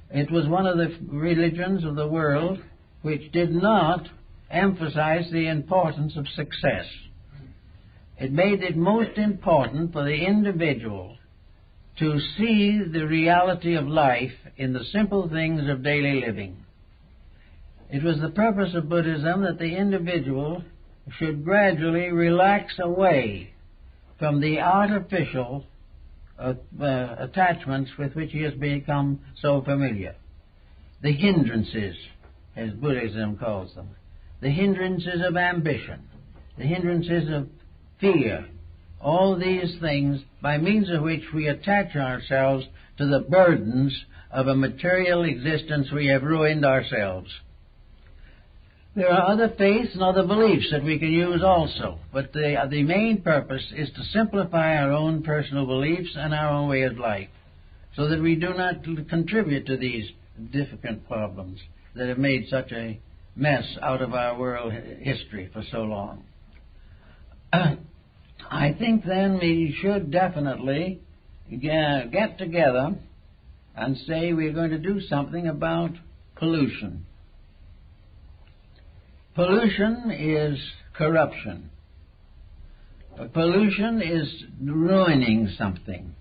It was one of the religions of the world which did not emphasize the importance of success. It made it most important for the individual to see the reality of life in the simple things of daily living. It was the purpose of Buddhism that the individual should gradually relax away from the artificial uh, uh, attachments with which he has become so familiar. The hindrances, as Buddhism calls them, the hindrances of ambition, the hindrances of fear, all these things by means of which we attach ourselves to the burdens of a material existence we have ruined ourselves. There are other faiths and other beliefs that we can use also, but the, the main purpose is to simplify our own personal beliefs and our own way of life, so that we do not contribute to these difficult problems that have made such a mess out of our world history for so long. I think then we should definitely get together and say we're going to do something about pollution. Pollution is corruption. Pollution is ruining something.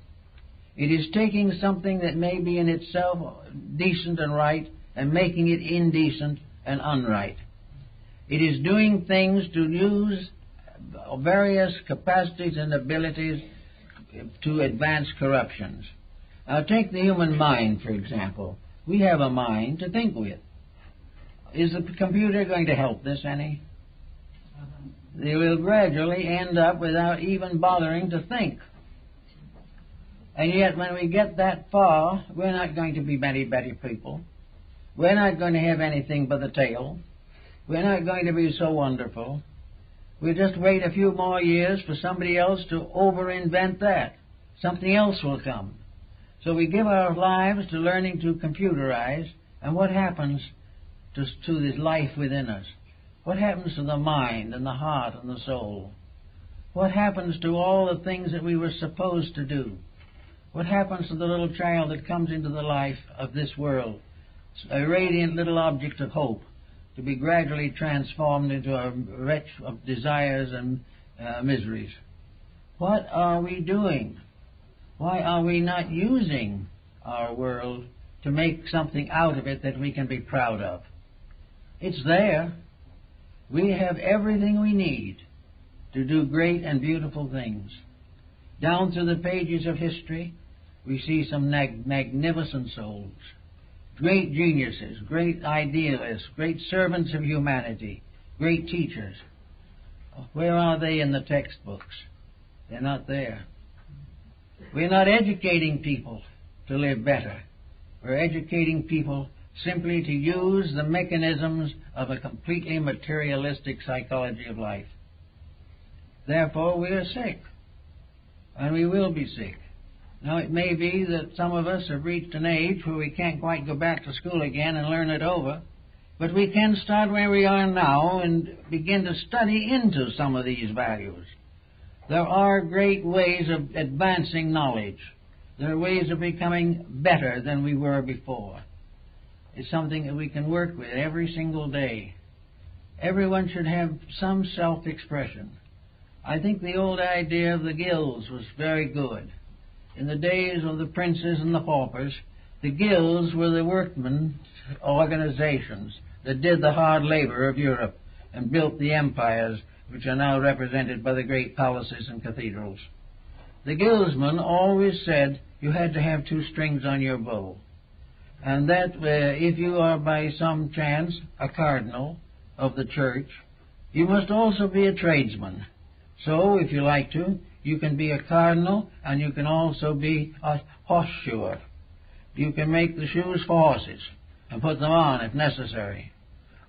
It is taking something that may be in itself decent and right and making it indecent and unright. It is doing things to use various capacities and abilities to advance corruptions. Now take the human mind, for example. We have a mind to think with. Is the computer going to help this any? They will gradually end up without even bothering to think. And yet when we get that far, we're not going to be many better people. We're not going to have anything but the tail. We're not going to be so wonderful. We'll just wait a few more years for somebody else to over-invent that. Something else will come. So we give our lives to learning to computerize, and what happens to, to this life within us? What happens to the mind and the heart and the soul? What happens to all the things that we were supposed to do? What happens to the little child that comes into the life of this world? A radiant little object of hope to be gradually transformed into a wretch of desires and uh, miseries. What are we doing? Why are we not using our world to make something out of it that we can be proud of? It's there. We have everything we need to do great and beautiful things. Down through the pages of history, we see some mag magnificent souls, great geniuses, great idealists, great servants of humanity, great teachers. Where are they in the textbooks? They're not there. We're not educating people to live better. We're educating people simply to use the mechanisms of a completely materialistic psychology of life. Therefore, we are sick, and we will be sick. Now, it may be that some of us have reached an age where we can't quite go back to school again and learn it over, but we can start where we are now and begin to study into some of these values. There are great ways of advancing knowledge. There are ways of becoming better than we were before. It's something that we can work with every single day. Everyone should have some self-expression. I think the old idea of the guilds was very good. In the days of the princes and the paupers, the guilds were the workmen organizations that did the hard labor of Europe and built the empires which are now represented by the great palaces and cathedrals. The guildsmen always said you had to have two strings on your bow. And that uh, if you are by some chance a cardinal of the church, you must also be a tradesman. So, if you like to, you can be a cardinal and you can also be a horseshoer. You can make the shoes for horses and put them on if necessary.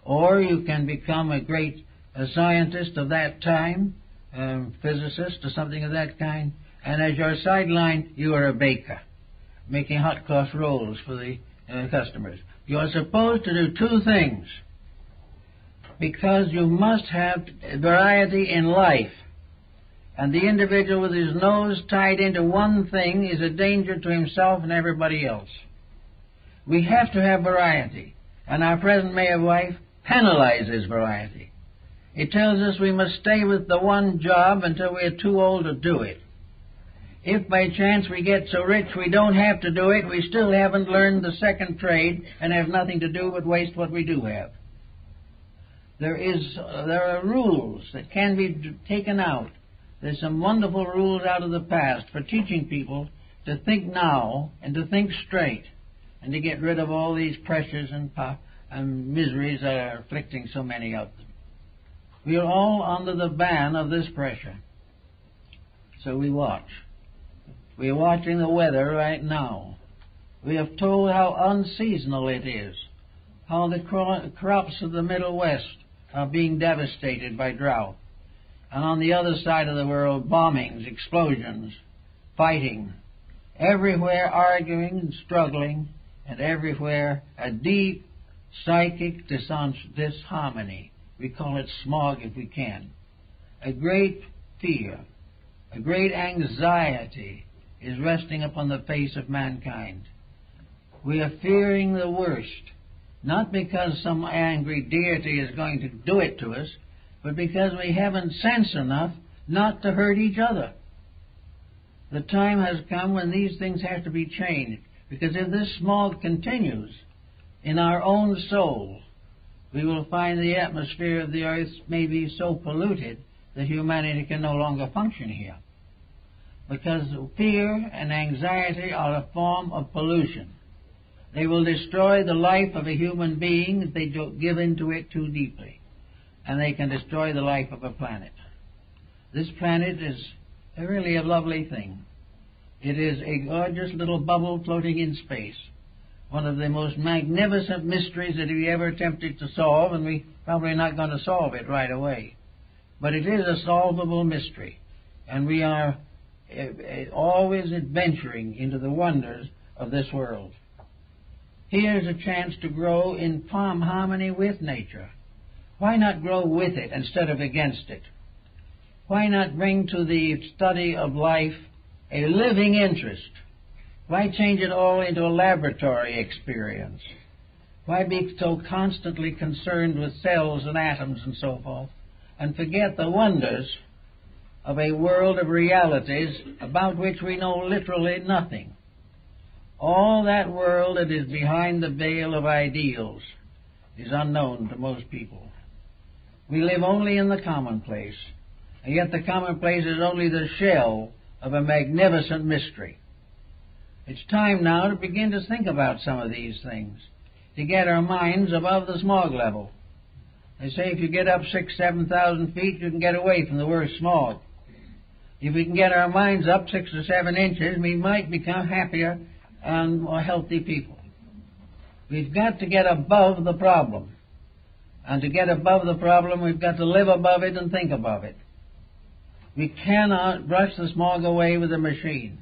Or you can become a great a scientist of that time, a physicist or something of that kind, and as your sideline, you are a baker, making hot cross rolls for the Uh, customers. You are supposed to do two things because you must have variety in life, and the individual with his nose tied into one thing is a danger to himself and everybody else. We have to have variety, and our present mayor wife penalizes variety. It tells us we must stay with the one job until we are too old to do it. If by chance we get so rich we don't have to do it, we still haven't learned the second trade and have nothing to do but waste what we do have. There is, uh, there are rules that can be taken out. There's some wonderful rules out of the past for teaching people to think now and to think straight and to get rid of all these pressures and, and miseries that are afflicting so many of them. We are all under the ban of this pressure. So we watch. We're watching the weather right now. We have told how unseasonal it is, how the cro crops of the Middle West are being devastated by drought. And on the other side of the world, bombings, explosions, fighting, everywhere arguing and struggling, and everywhere a deep psychic disharmony. We call it smog if we can. A great fear, A great anxiety is resting upon the face of mankind. We are fearing the worst, not because some angry deity is going to do it to us, but because we haven't sense enough not to hurt each other. The time has come when these things have to be changed, because if this smog continues in our own soul, we will find the atmosphere of the earth may be so polluted that humanity can no longer function here, because fear and anxiety are a form of pollution. They will destroy the life of a human being if they don't give into it too deeply, and they can destroy the life of a planet. This planet is really a lovely thing. It is a gorgeous little bubble floating in space, one of the most magnificent mysteries that we ever attempted to solve, and we're probably not going to solve it right away. But it is a solvable mystery, and we are uh, always adventuring into the wonders of this world. Here's a chance to grow in calm harmony with nature. Why not grow with it instead of against it? Why not bring to the study of life a living interest? Why change it all into a laboratory experience? Why be so constantly concerned with cells and atoms and so forth, and forget the wonders of a world of realities about which we know literally nothing? All that world that is behind the veil of ideals is unknown to most people. We live only in the commonplace, and yet the commonplace is only the shell of a magnificent mystery. It's time now to begin to think about some of these things, to get our minds above the smog level. They say if you get up six, seven thousand feet, you can get away from the worst smog. If we can get our minds up six or seven inches, we might become happier and more healthy people. We've got to get above the problem. And to get above the problem, we've got to live above it and think above it. We cannot brush the smog away with a machine.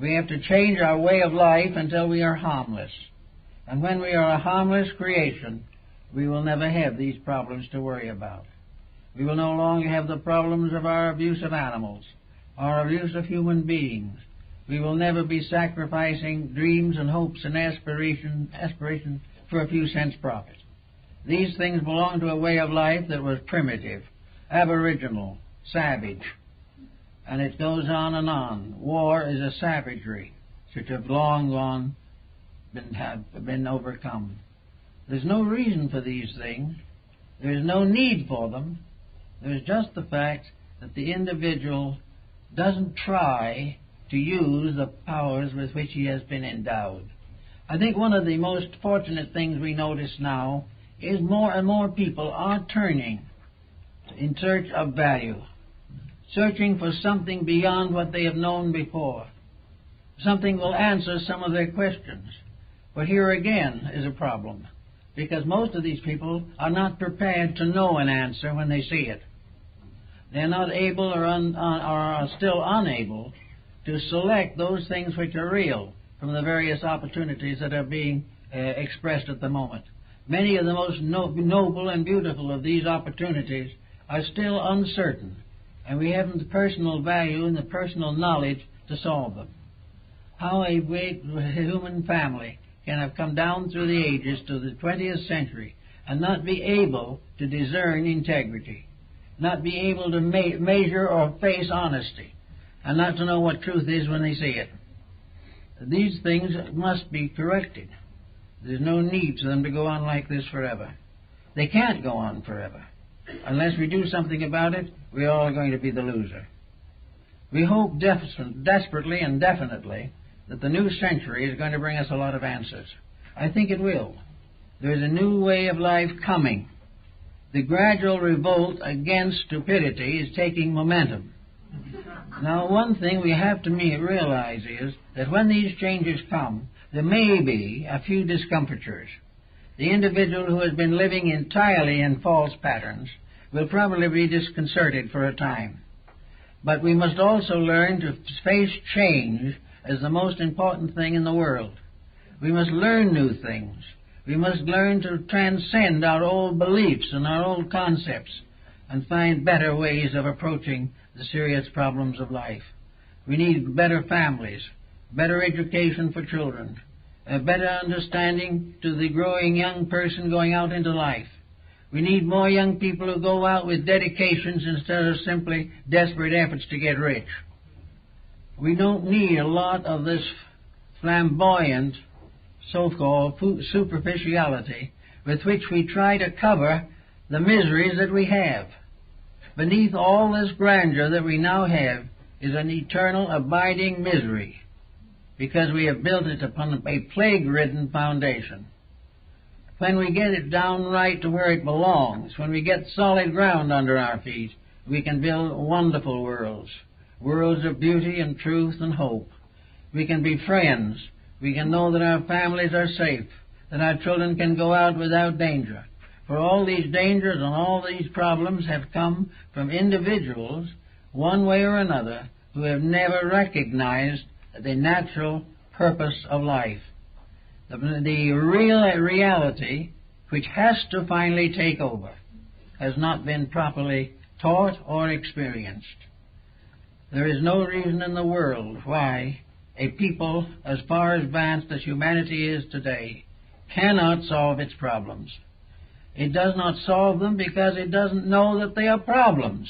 We have to change our way of life until we are harmless. And when we are a harmless creation, we will never have these problems to worry about. We will no longer have the problems of our abuse of animals, our abuse of human beings. We will never be sacrificing dreams and hopes and aspiration, aspiration for a few cents profit. These things belong to a way of life that was primitive, aboriginal, savage. And it goes on and on. War is a savagery which have long gone been, have been overcome. There's no reason for these things. There's no need for them. There's just the fact that the individual doesn't try to use the powers with which he has been endowed. I think one of the most fortunate things we notice now is more and more people are turning in search of value, searching for something beyond what they have known before. Something will answer some of their questions. But here again is a problem, because most of these people are not prepared to know an answer when they see it. They're not able or, un, or are still unable to select those things which are real from the various opportunities that are being uh, expressed at the moment. Many of the most no, noble and beautiful of these opportunities are still uncertain, and we haven't the personal value and the personal knowledge to solve them. How a great human family can have come down through the ages to the twentieth century and not be able to discern integrity, not be able to ma measure or face honesty, and not to know what truth is when they see it. These things must be corrected. There's no need for them to go on like this forever. They can't go on forever. Unless we do something about it, we're all going to be the loser. We hope des desperately and definitely that the new century is going to bring us a lot of answers. I think it will. There is a new way of life coming. The gradual revolt against stupidity is taking momentum. Now, one thing we have to realize is that when these changes come, there may be a few discomfitures. The individual who has been living entirely in false patterns will probably be disconcerted for a time. But we must also learn to face change as the most important thing in the world. We must learn new things. We must learn to transcend our old beliefs and our old concepts and find better ways of approaching the serious problems of life. We need better families, better education for children, a better understanding to the growing young person going out into life. We need more young people who go out with dedications instead of simply desperate efforts to get rich. We don't need a lot of this flamboyant, so-called superficiality with which we try to cover the miseries that we have. Beneath all this grandeur that we now have is an eternal, abiding misery, because we have built it upon a plague-ridden foundation. When we get it down right to where it belongs, when we get solid ground under our feet, we can build wonderful worlds, worlds of beauty and truth and hope. We can be friends. We can know that our families are safe, that our children can go out without danger. For all these dangers and all these problems have come from individuals, one way or another, who have never recognized the natural purpose of life. The, the real reality, which has to finally take over, has not been properly taught or experienced. There is no reason in the world why a people as far advanced as humanity is today cannot solve its problems. It does not solve them because it doesn't know that they are problems.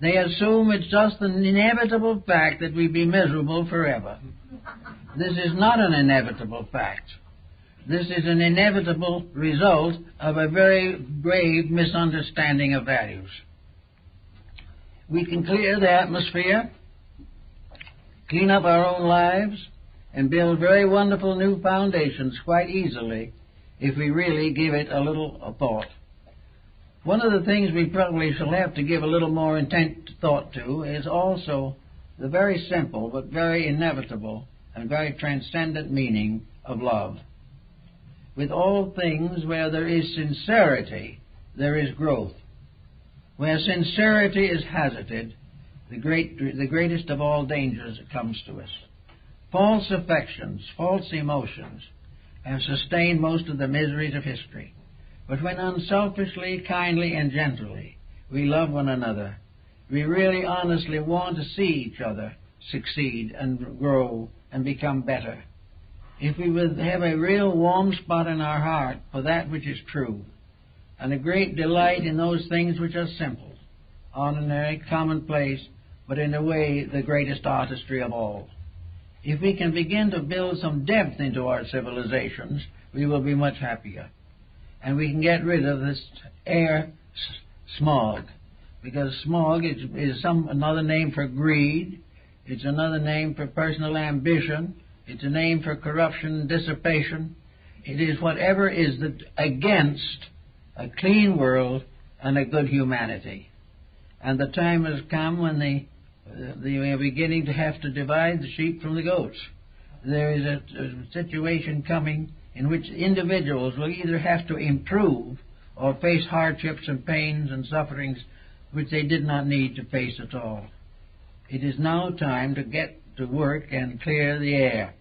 They assume it's just an inevitable fact that we be miserable forever. This is not an inevitable fact. This is an inevitable result of a very grave misunderstanding of values. We can clear the atmosphere, clean up our own lives, and build very wonderful new foundations quite easily if we really give it a little thought. One of the things we probably shall have to give a little more intent thought to is also the very simple but very inevitable and very transcendent meaning of love. With all things where there is sincerity, there is growth. Where sincerity is hazarded, the, great, the greatest of all dangers comes to us. False affections, false emotions have sustained most of the miseries of history. But when unselfishly, kindly, and gently we love one another, we really honestly want to see each other succeed and grow and become better. If we would have a real warm spot in our heart for that which is true, and a great delight in those things which are simple, ordinary, commonplace, but in a way the greatest artistry of all. If we can begin to build some depth into our civilizations, we will be much happier. And we can get rid of this air smog, because smog is, is some another name for greed. It's another name for personal ambition. It's a name for corruption and dissipation. It is whatever is the, against a clean world and a good humanity. And the time has come when the, uh, the, we are beginning to have to divide the sheep from the goats. There is a, a situation coming in which individuals will either have to improve or face hardships and pains and sufferings which they did not need to face at all. It is now time to get to work and clear the air.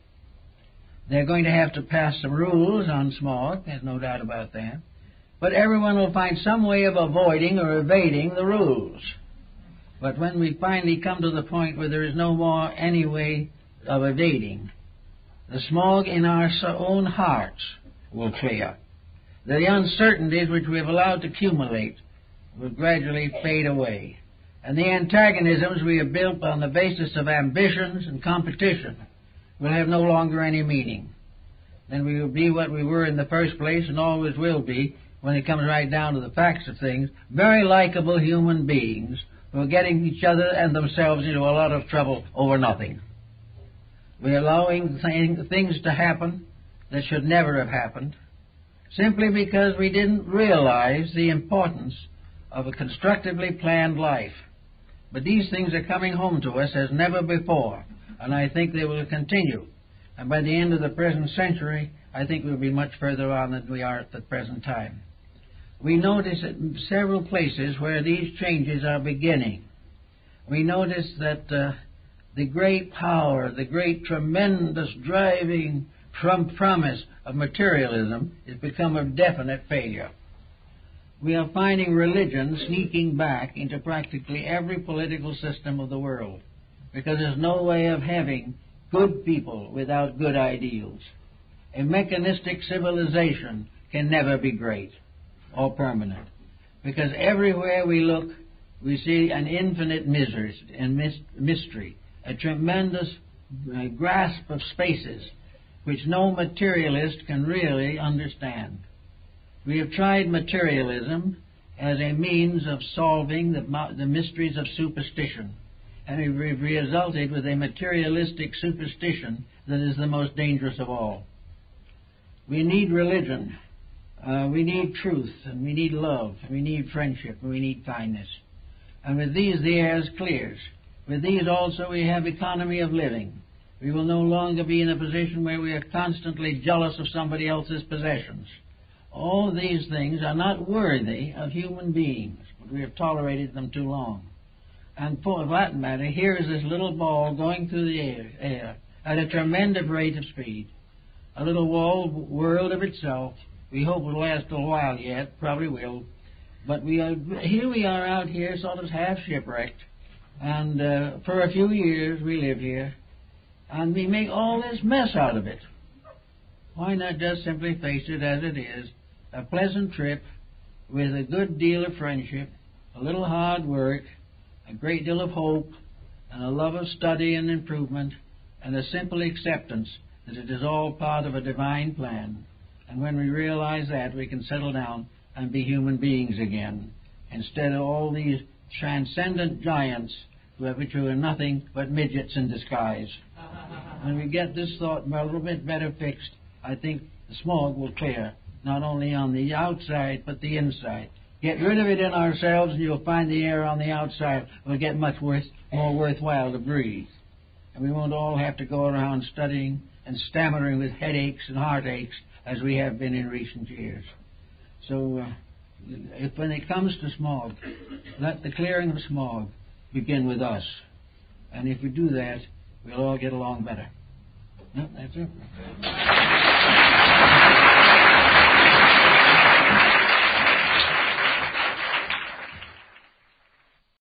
They're going to have to pass some rules on smog, there's no doubt about that, but everyone will find some way of avoiding or evading the rules. But when we finally come to the point where there is no more any way of evading, the smog in our own hearts will clear. The uncertainties which we have allowed to accumulate will gradually fade away. And the antagonisms we have built on the basis of ambitions and competition will have no longer any meaning. Then we will be what we were in the first place and always will be, when it comes right down to the facts of things, very likable human beings who are getting each other and themselves into a lot of trouble over nothing. We're allowing things to happen that should never have happened, simply because we didn't realize the importance of a constructively planned life. But these things are coming home to us as never before, and I think they will continue. And by the end of the present century, I think we'll be much further on than we are at the present time. We notice at several places where these changes are beginning. We notice that Uh, The great power, the great tremendous driving prom promise of materialism has become a definite failure. we are finding religion sneaking back into practically every political system of the world, because there's no way of having good people without good ideals. A mechanistic civilization can never be great or permanent, because everywhere we look, we see an infinite misery and mystery, a tremendous grasp of spaces which no materialist can really understand. We have tried materialism as a means of solving the, the mysteries of superstition, and we've resulted with a materialistic superstition that is the most dangerous of all. We need religion, uh, we need truth, and we need love, and we need friendship, and we need kindness. And with these the air is clears. With these also we have economy of living. We will no longer be in a position where we are constantly jealous of somebody else's possessions. All these things are not worthy of human beings, but we have tolerated them too long. And for that matter, here is this little ball going through the air, air at a tremendous rate of speed. A little wall, world of itself. We hope it'll last a while yet, probably will. But we are, here we are out here sort of half shipwrecked, and uh, for a few years we live here, and we make all this mess out of it. Why not just simply face it as it is, a pleasant trip with a good deal of friendship, a little hard work, a great deal of hope, and a love of study and improvement, and a simple acceptance that it is all part of a divine plan. And when we realize that, we can settle down and be human beings again, instead of all these transcendent giants which are nothing but midgets in disguise. When we get this thought a little bit better fixed, I think the smog will clear, not only on the outside, but the inside. Get rid of it in ourselves, and you'll find the air on the outside will get much worth, more worthwhile to breathe. And we won't all have to go around studying and stammering with headaches and heartaches as we have been in recent years. So uh, if, when it comes to smog, let the clearing of smog begin with us. And if we do that, we'll all get along better. No, that's it.